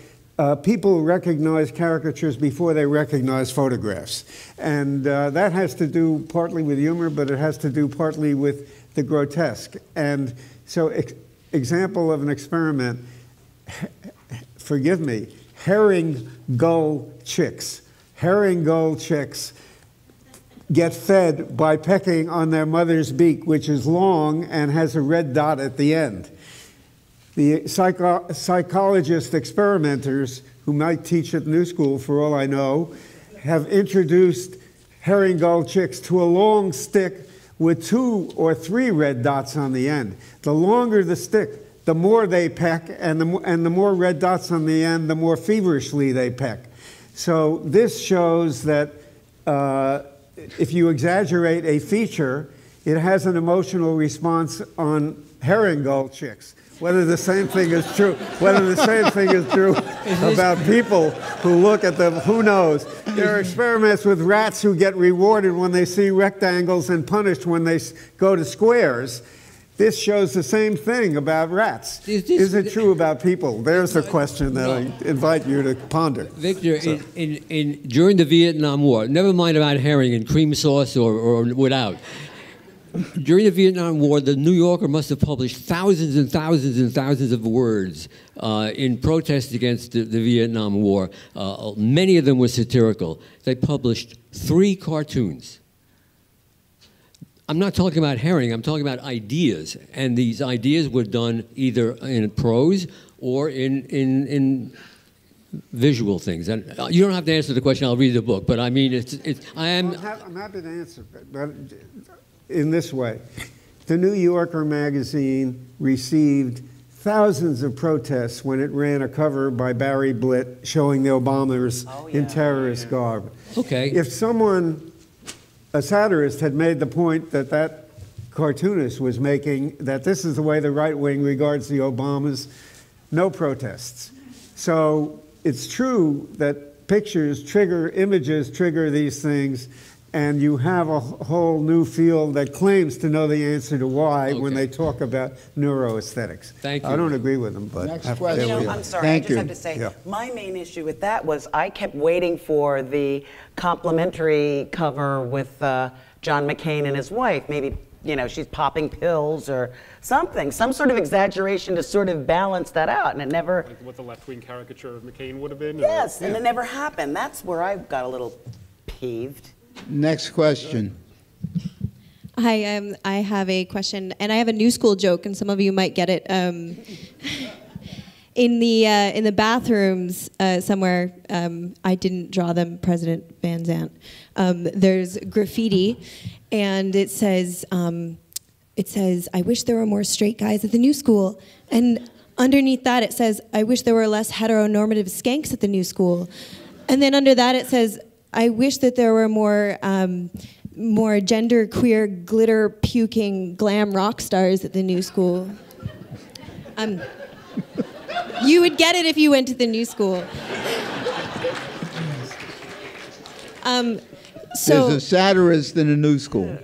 people recognize caricatures before they recognize photographs. And that has to do partly with humor, but it has to do partly with the grotesque. And so example of an experiment, forgive me, herring gull chicks. Herring gull chicks get fed by pecking on their mother's beak, which is long and has a red dot at the end. The psychologist experimenters, who might teach at New School for all I know, have introduced herring gull chicks to a long stick with 2 or 3 red dots on the end. The longer the stick, the more they peck, and the more red dots on the end, the more feverishly they peck. So this shows that if you exaggerate a feature, it has an emotional response on herring gull chicks. Whether the same thing is true, about people who look at them, who knows? There are experiments with rats who get rewarded when they see rectangles and punished when they go to squares. This shows the same thing about rats. Is it true about people? There's the question that I invite you to ponder. Victor, so, during the Vietnam War, never mind about herring and cream sauce or without, during the Vietnam War, the New Yorker must have published thousands and thousands and thousands of words in protest against the Vietnam War. Many of them were satirical. They published 3 cartoons. I'm not talking about herring, I'm talking about ideas. And these ideas were done either in prose or in visual things. And you don't have to answer the question, I'll read the book, but I mean, I'm happy to answer, but in this way. The New Yorker magazine received thousands of protests when it ran a cover by Barry Blitt showing the Obamas in terrorist garb. Okay. If someone, a satirist, had made the point that that cartoonist was making, that this is the way the right wing regards the Obamas, no protests. So it's true that pictures trigger, images trigger these things, and you have a whole new field that claims to know the answer to why when they talk about neuroaesthetics. Thank you. I don't agree with them, but I'm sorry. Thank you. I just have to say, my main issue with that was I kept waiting for the complimentary cover with John McCain and his wife, maybe you know, she's popping pills or something, some sort of exaggeration to sort of balance that out, and it never... Like what the left-wing caricature of McCain would have been? Yes, and it never happened. That's where I got a little peeved. Next question. Hi, I have a question, and I have a new school joke, and some of you might get it. In the bathrooms somewhere, I didn't draw them, President Van Zandt, there's graffiti, and it says, "I wish there were more straight guys at the new school." And underneath that it says, "I wish there were less heteronormative skanks at the new school." And then under that it says, "I wish that there were more more genderqueer, glitter-puking glam rock stars at the new school." You would get it if you went to the new school. So there's a satirist in a new school.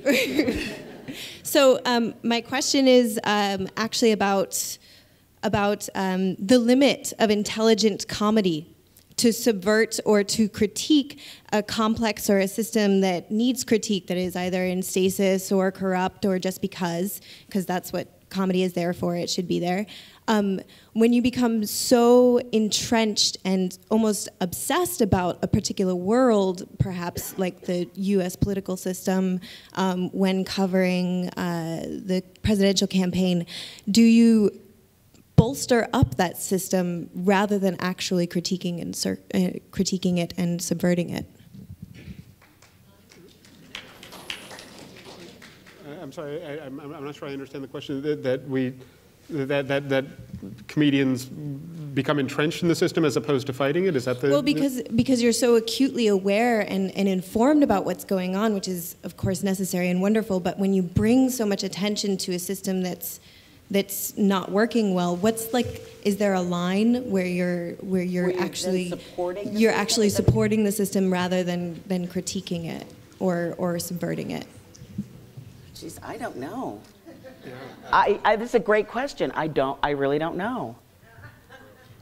So my question is actually about the limit of intelligent comedy to subvert or to critique a complex or a system that needs critique, that is either in stasis or corrupt or just because that's what comedy is there for, it should be there. When you become so entrenched and almost obsessed about a particular world, perhaps like the US political system, when covering the presidential campaign, do you bolster up that system rather than actually critiquing, critiquing it and subverting it? I'm sorry, I'm not sure I understand the question, that comedians become entrenched in the system as opposed to fighting it? Is that the... Well, because you're so acutely aware and informed about what's going on, which is, of course, necessary and wonderful, but when you bring so much attention to a system that's not working well, what's like, is there a line where you're actually supporting the system rather than critiquing it or subverting it? Jeez, I don't know. Yeah. This is a great question. I really don't know.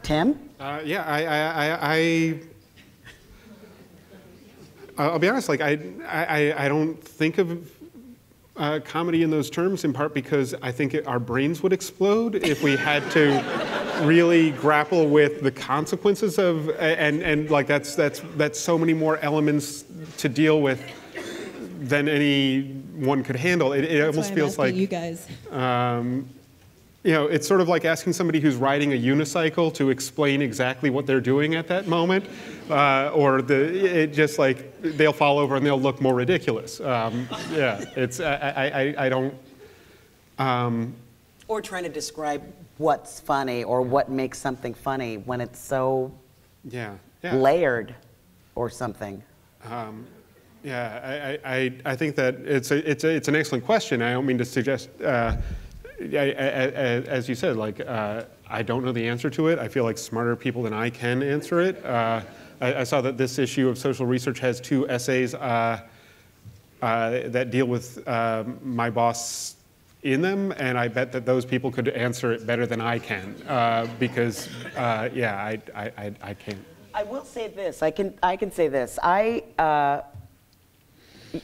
Tim? Yeah, I'll be honest, like, I don't think of comedy in those terms, in part because I think our brains would explode if we had to really grapple with the consequences of, and like, that's so many more elements to deal with than anyone could handle. It almost feels like you guys. You know, it's sort of like asking somebody who's riding a unicycle to explain exactly what they're doing at that moment, or it just like they'll fall over and they'll look more ridiculous. Yeah, it's I don't. Or trying to describe what's funny or what makes something funny when it's so layered or something. Yeah, I think that it's an excellent question. I don't mean to suggest, as you said, like, I don't know the answer to it. I feel like smarter people than I can answer it. I saw that this issue of Social Research has two essays that deal with my boss in them, and I bet that those people could answer it better than I can, because, yeah, I can't. I will say this. I can say this.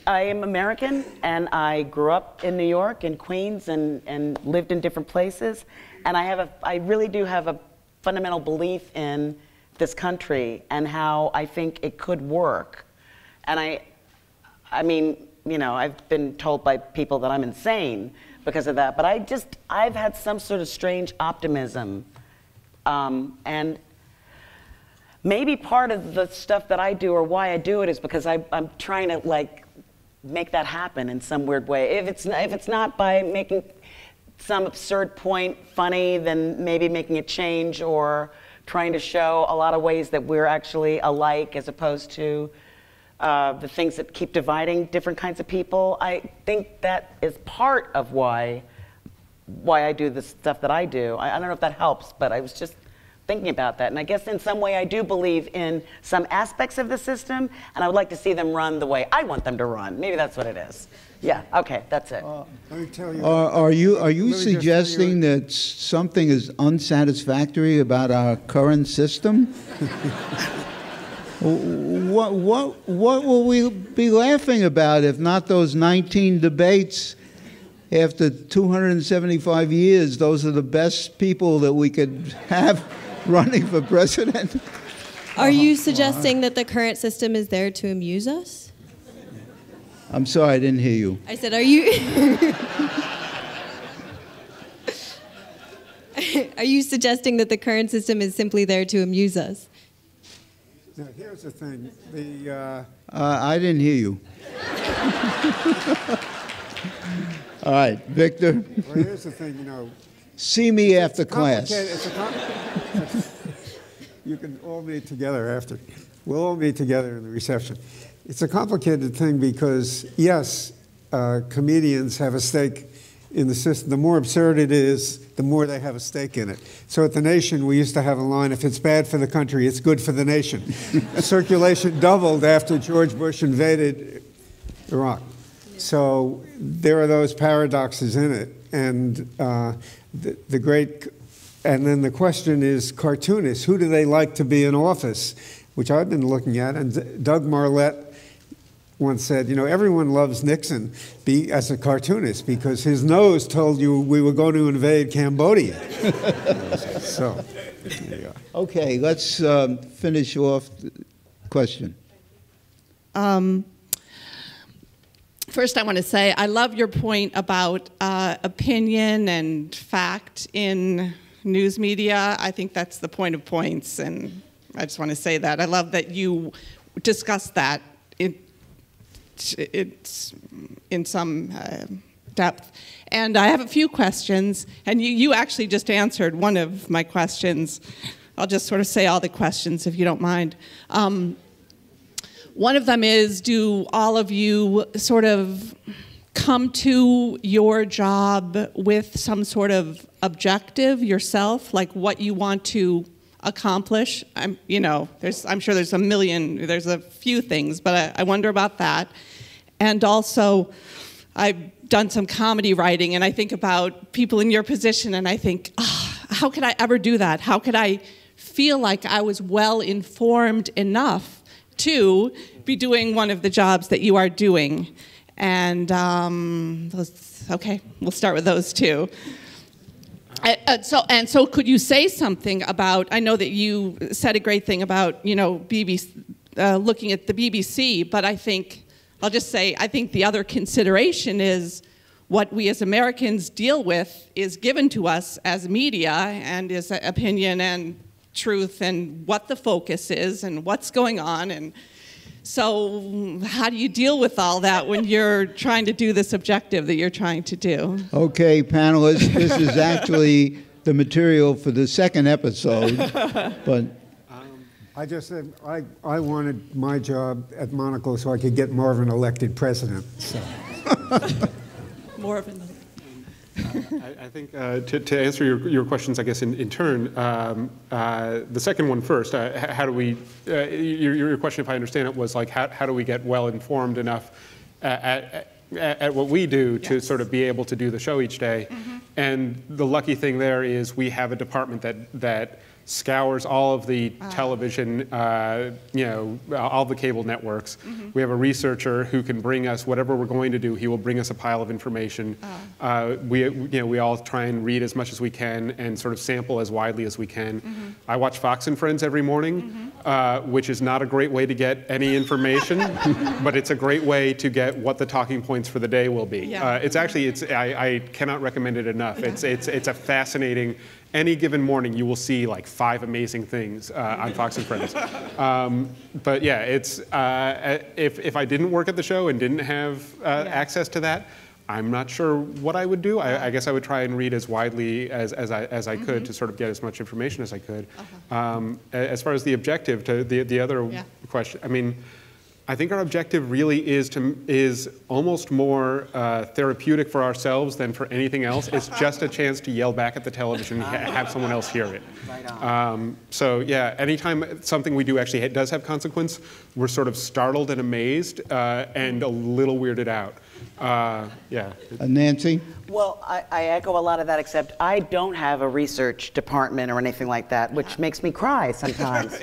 I am American, and I grew up in New York and Queens and lived in different places, and I really do have a fundamental belief in this country and how I think it could work. And I mean, you know, I've been told by people that I'm insane because of that, but I've had some sort of strange optimism, and maybe part of the stuff that I do or why I do it is because I'm trying to, like, make that happen in some weird way. If it's not by making some absurd point funny, then maybe making a change or trying to show a lot of ways that we're actually alike as opposed to the things that keep dividing different kinds of people. I think that is part of why I do the stuff that I do. I don't know if that helps, but I was just thinking about that. And I guess in some way I do believe in some aspects of the system, and I would like to see them run the way I want them to run. Maybe that's what it is. Yeah, okay, that's it. Let me tell you. Are you suggesting that something is unsatisfactory about our current system? what will we be laughing about if not those 19 debates after 275 years, those are the best people that we could have running for president. Are you suggesting that the current system is there to amuse us? I'm sorry, I didn't hear you. I said, are you... Are you suggesting that the current system is simply there to amuse us? Now, here's the thing. The, I didn't hear you. All right, Victor. Well, here's the thing, you know. See me after class. You can all meet together after. We'll all meet together in the reception. It's a complicated thing because, yes, comedians have a stake in the system. The more absurd it is, the more they have a stake in it. So at The Nation, we used to have a line, if it's bad for the country, it's good for the nation. Circulation doubled after George Bush invaded Iraq. So there are those paradoxes in it. And the great... And then the question is cartoonists. Who do they like to be in office? Which I've been looking at. And Doug Marlette once said, you know, everyone loves Nixon as a cartoonist because his nose told you we were going to invade Cambodia. So, there you go. Okay, let's finish off the question. First, I want to say I love your point about opinion and fact in news media. I think that's the point of points, and I just want to say that. I love that you discussed that it's in some depth. And I have a few questions, and you actually just answered one of my questions. I'll just sort of say all the questions if you don't mind. One of them is, do all of you sort of come to your job with some sort of objective yourself, like what you want to accomplish? You know, I'm sure there's there's a few things, but I wonder about that. And also, I've done some comedy writing, and I think about people in your position, and I think, oh, how could I ever do that? How could I feel like I was well-informed enough to be doing one of the jobs that you are doing? And okay, we'll start with those two. So could you say something about, I know that you said a great thing about, you know, BBC, looking at the BBC, but I think, I'll just say, I think the other consideration is what we as Americans deal with is given to us as media and is opinion and truth and what the focus is and what's going on. And so how do you deal with all that when you're trying to do this objective that you're trying to do? Okay, panelists, this is actually the material for the second episode. But I just said I wanted my job at Monocle so I could get Marvin elected president. So. Marvin. I think to answer your questions, I guess, in turn, the second one first, how do we, your question, if I understand it, was like, how do we get well-informed enough at what we do to sort of be able to do the show each day? Mm-hmm. And the lucky thing there is we have a department that scours all of the television, you know, all the cable networks. Mm-hmm. We have a researcher who can bring us whatever we're going to do. He will bring us a pile of information. We all try and read as much as we can and sort of sample as widely as we can. Mm-hmm. I watch Fox and Friends every morning, mm-hmm. Which is not a great way to get any information, but it's a great way to get what the talking points for the day will be. Yeah. I cannot recommend it enough. It's a fascinating. Any given morning, you will see like 5 amazing things on Fox and Friends. But yeah, it's if I didn't work at the show and didn't have access to that, I'm not sure what I would do. I guess I would try and read as widely as I could to sort of get as much information as I could. As far as the objective to the other question, I mean, I think our objective really is almost more therapeutic for ourselves than for anything else. It's just a chance to yell back at the television and have someone else hear it. So yeah, anytime something we do actually does have consequence, we're sort of startled and amazed and a little weirded out. Yeah. Nancy? Well, I echo a lot of that, except I don't have a research department or anything like that, which makes me cry sometimes.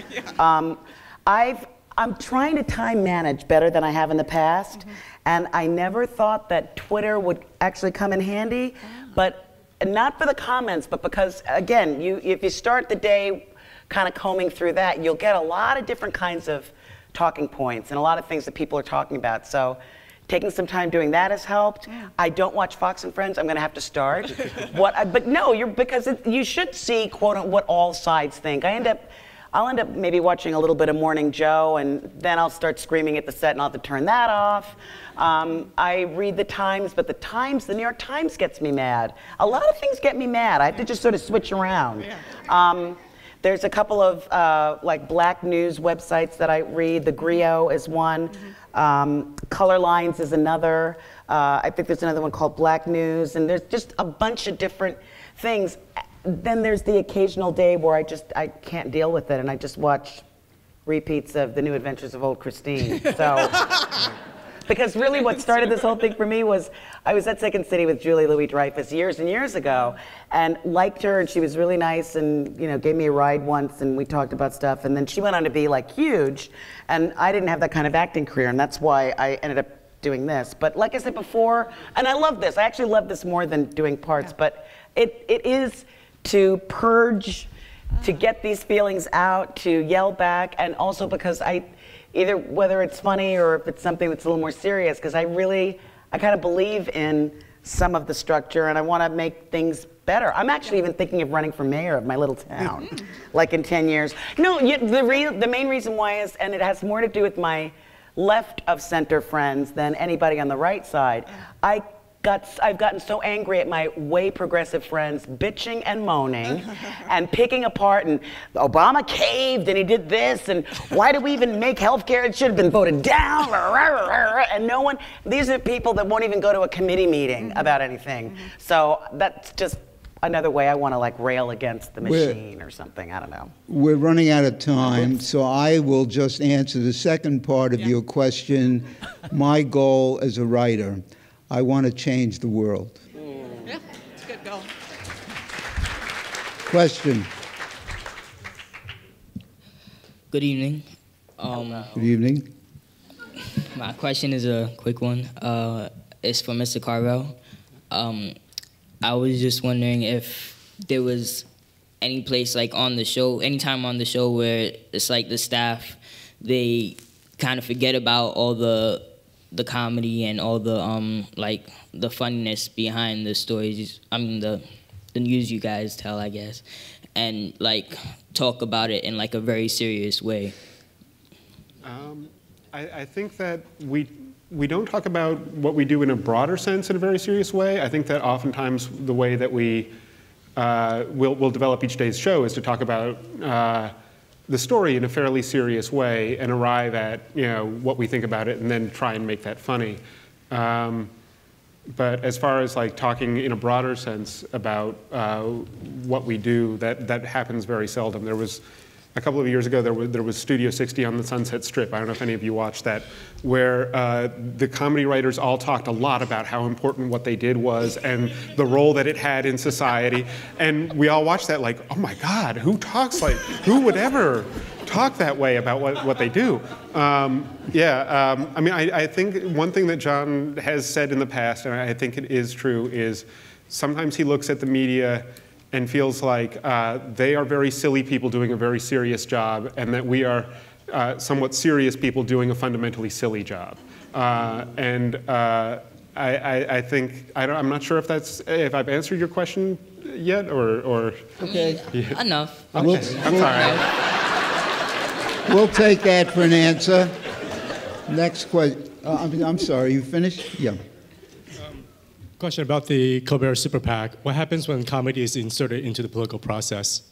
I'm trying to time manage better than I have in the past, and I never thought that Twitter would actually come in handy, but not for the comments, but because, again, if you start the day kind of combing through that, you'll get a lot of different kinds of talking points and a lot of things that people are talking about. So taking some time doing that has helped. I don't watch Fox and Friends. I'm going to have to start. But no, you should see, quote, what all sides think. I'll end up maybe watching a little bit of Morning Joe, and then I'll start screaming at the set, and I'll have to turn that off. I read the Times, but the New York Times gets me mad. A lot of things get me mad. I have to just sort of switch around. There's a couple of like black news websites that I read. The Griot is one. Color Lines is another. I think there's another one called Black News, and there's just a bunch of different things. Then there's the occasional day where I can't deal with it, and I just watch repeats of The New Adventures of Old Christine. So, because really what started this whole thing for me was I was at Second City with Julie Louis-Dreyfus years and years ago, and liked her, and she was really nice, and gave me a ride once, and we talked about stuff, and then she went on to be like huge, and I didn't have that kind of acting career, and that's why I ended up doing this. But like I said before, and I love this. I actually love this more than doing parts, but it is to purge, to get these feelings out, to yell back, and also because either whether it's funny or if it's something that's a little more serious, because I kind of believe in some of the structure, and I want to make things better. I'm actually even thinking of running for mayor of my little town, like in 10 years. No, the main reason why is, and it has more to do with my left of center friends than anybody on the right side. I've gotten so angry at my way progressive friends bitching and moaning and picking apart, and Obama caved and he did this, and why do we even make healthcare? It should have been voted down. And no one, these are people that won't even go to a committee meeting about anything. So that's just another way I want to like rail against the machine or something, I don't know. We're running out of time, so I will just answer the second part of your question. My goal as a writer, I want to change the world. Yeah, it's a good goal. Question. Good evening. Good evening. My question is a quick one. It's for Mr. Carvell. I was just wondering if there was any place like on the show, any time on the show where it's like the staff, they kind of forget about all the comedy and all the like the funniness behind the stories. I mean the news you guys tell, I guess, and like talk about it in like a very serious way. I think that we don't talk about what we do in a broader sense in a very serious way. I think that oftentimes the way that we will develop each day's show is to talk about the story in a fairly serious way and arrive at what we think about it and then try and make that funny. But as far as like talking in a broader sense about what we do, that happens very seldom. There was a couple of years ago there was Studio 60 on the Sunset Strip. I don't know if any of you watched that, where the comedy writers all talked a lot about how important what they did was and the role that it had in society. And we all watched that like, oh my God, who talks like, who would ever talk that way about what they do? I mean, I think one thing that Jon has said in the past, and I think it is true, is sometimes he looks at the media and feels like they are very silly people doing a very serious job, and that we are somewhat serious people doing a fundamentally silly job. I think I'm not sure if I've answered your question yet, or okay, yeah. Enough. Okay. I'm sorry. We'll take that for an answer. Next question. I'm sorry. You finished? Yeah. Question about the Colbert Super PAC. What happens when comedy is inserted into the political process?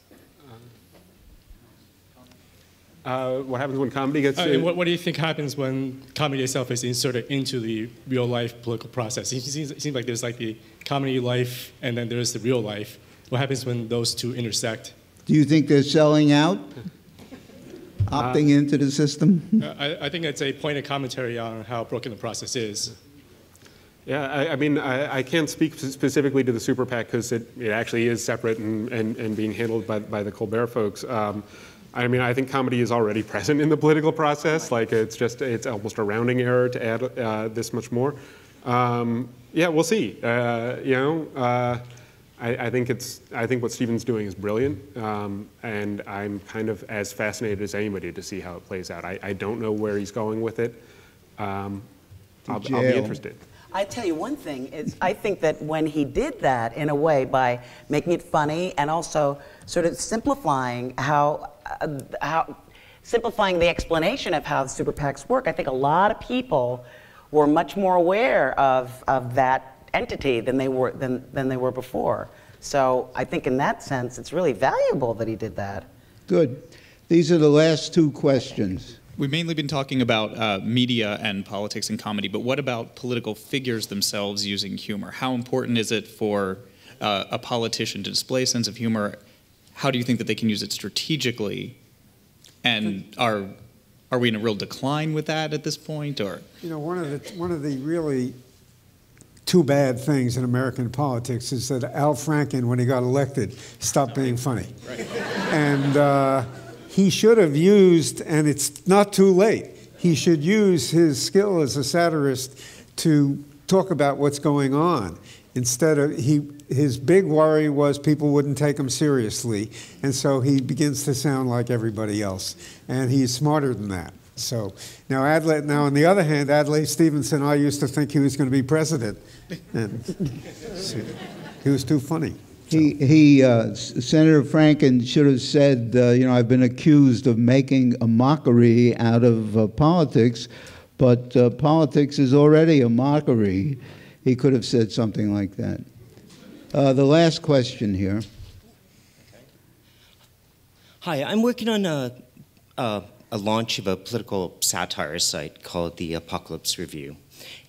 What happens when comedy gets... what do you think happens when comedy itself is inserted into the real-life political process? It seems like there's like the comedy life and then there's the real life. What happens when those two intersect? Do you think they're selling out? Opting into the system? I think it's a point of commentary on how broken the process is. Yeah, I mean, I can't speak specifically to the Super PAC because it actually is separate and being handled by the Colbert folks. I mean, I think comedy is already present in the political process. Like, it's almost a rounding error to add this much more. Yeah, we'll see. I think what Stephen's doing is brilliant, and I'm kind of as fascinated as anybody to see how it plays out. I don't know where he's going with it. I'll be interested. I tell you one thing, I think that when he did that, in a way, by making it funny and also sort of simplifying simplifying the explanation of how the super PACs work, I think a lot of people were much more aware of that entity than they were before. So I think in that sense, it's really valuable that he did that. Good. These are the last two questions. We've mainly been talking about media and politics and comedy, but what about political figures themselves using humor? How important is it for a politician to display a sense of humor? How do you think that they can use it strategically? And are we in a real decline with that at this point? Or you know, one of the really two bad things in American politics is that Al Franken, when he got elected, stopped being funny, right. And. He should have used, and it's not too late, he should use his skill as a satirist to talk about what's going on. Instead of, his big worry was people wouldn't take him seriously, and so he begins to sound like everybody else, and he's smarter than that. So, now on the other hand, Adlai Stevenson, I used to think he was going to be president, and so, he was too funny. Senator Franken should have said, you know, I've been accused of making a mockery out of politics, but politics is already a mockery. He could have said something like that. The last question here. Hi, I'm working on a launch of a political satire site called the Apocalypse Review.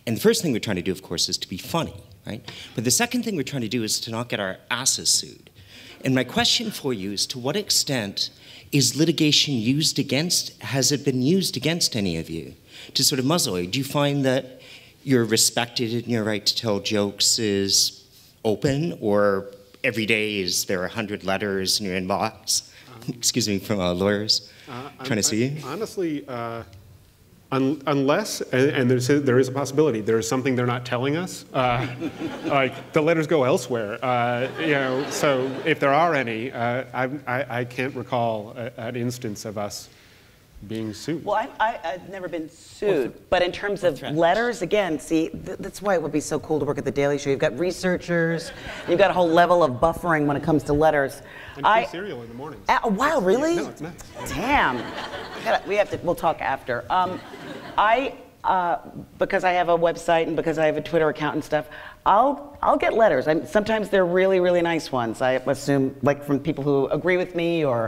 And the first thing we're trying to do, of course, is to be funny. Right? But the second thing we're trying to do is to not get our asses sued. And my question for you is, to what extent is litigation used against, has it been used against any of you to sort of muzzle you? Do you find that you're respected and your right to tell jokes is open, or every day is there 100 letters in your inbox, excuse me, from lawyers trying to sue you? Honestly, unless, and there is a possibility, there is something they're not telling us. Like, the letters go elsewhere. You know, so if there are any, I can't recall an instance of us being sued. Well, I've never been sued, but in terms of letters, again, see, that's why it would be so cool to work at The Daily Show. You've got researchers, you've got a whole level of buffering when it comes to letters. And free cereal in the morning. Wow, really? No, it's nice. Damn. We'll talk after. Because I have a website and because I have a Twitter account and stuff, I'll get letters. Sometimes they're really, really nice ones, I assume, like from people who agree with me, and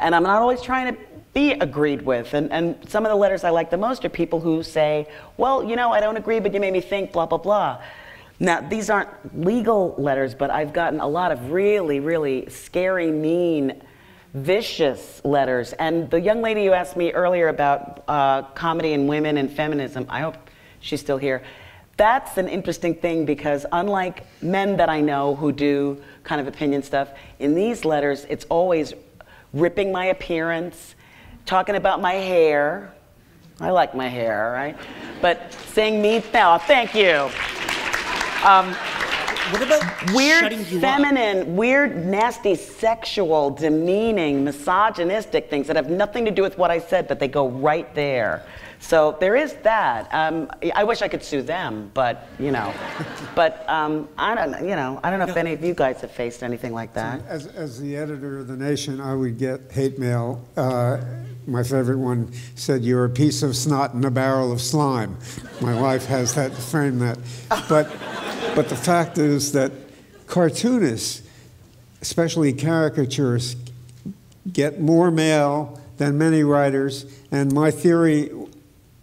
I'm not always trying to be agreed with. And some of the letters I like the most are people who say, well, you know, I don't agree, but you made me think, blah, blah, blah. Now, these aren't legal letters, but I've gotten a lot of really, really scary, mean, vicious letters. And the young lady who asked me earlier about comedy and women and feminism, I hope she's still here. That's an interesting thing, because unlike men that I know who do kind of opinion stuff, in these letters, it's always ripping my appearance, talking about my hair. I like my hair, right? But saying mean thou, thank you. What about weird feminine, weird, nasty, sexual, demeaning, misogynistic things that have nothing to do with what I said, but they go right there. So there is that. I wish I could sue them, but you know, I don't know if any of you guys have faced anything like that. As the editor of The Nation, I would get hate mail. My favorite one said, "You're a piece of snot in a barrel of slime." My wife has that framed that, but the fact is that cartoonists, especially caricaturists, get more mail than many writers, and my theory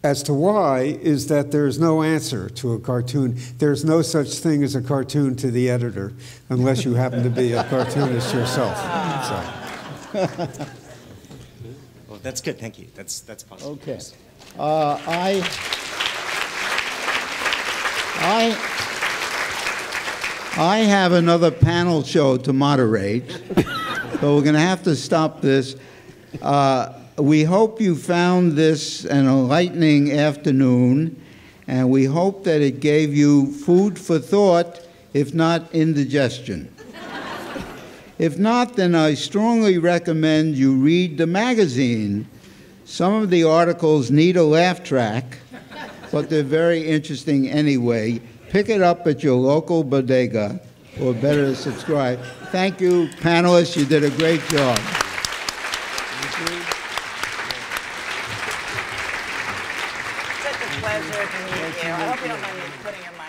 as to why is that there's no answer to a cartoon. There's no such thing as a cartoon to the editor, unless you happen to be a cartoonist yourself. So. Well, that's good, thank you. That's possible. Okay. I have another panel show to moderate, so we're gonna have to stop this. We hope you found this an enlightening afternoon, and we hope that it gave you food for thought, if not indigestion. If not, then I strongly recommend you read the magazine. Some of the articles need a laugh track, but they're very interesting anyway. Pick it up at your local bodega, or better, subscribe. Thank you, panelists. You did a great job. Such a pleasure to meet you. I hope you don't mind me putting your mic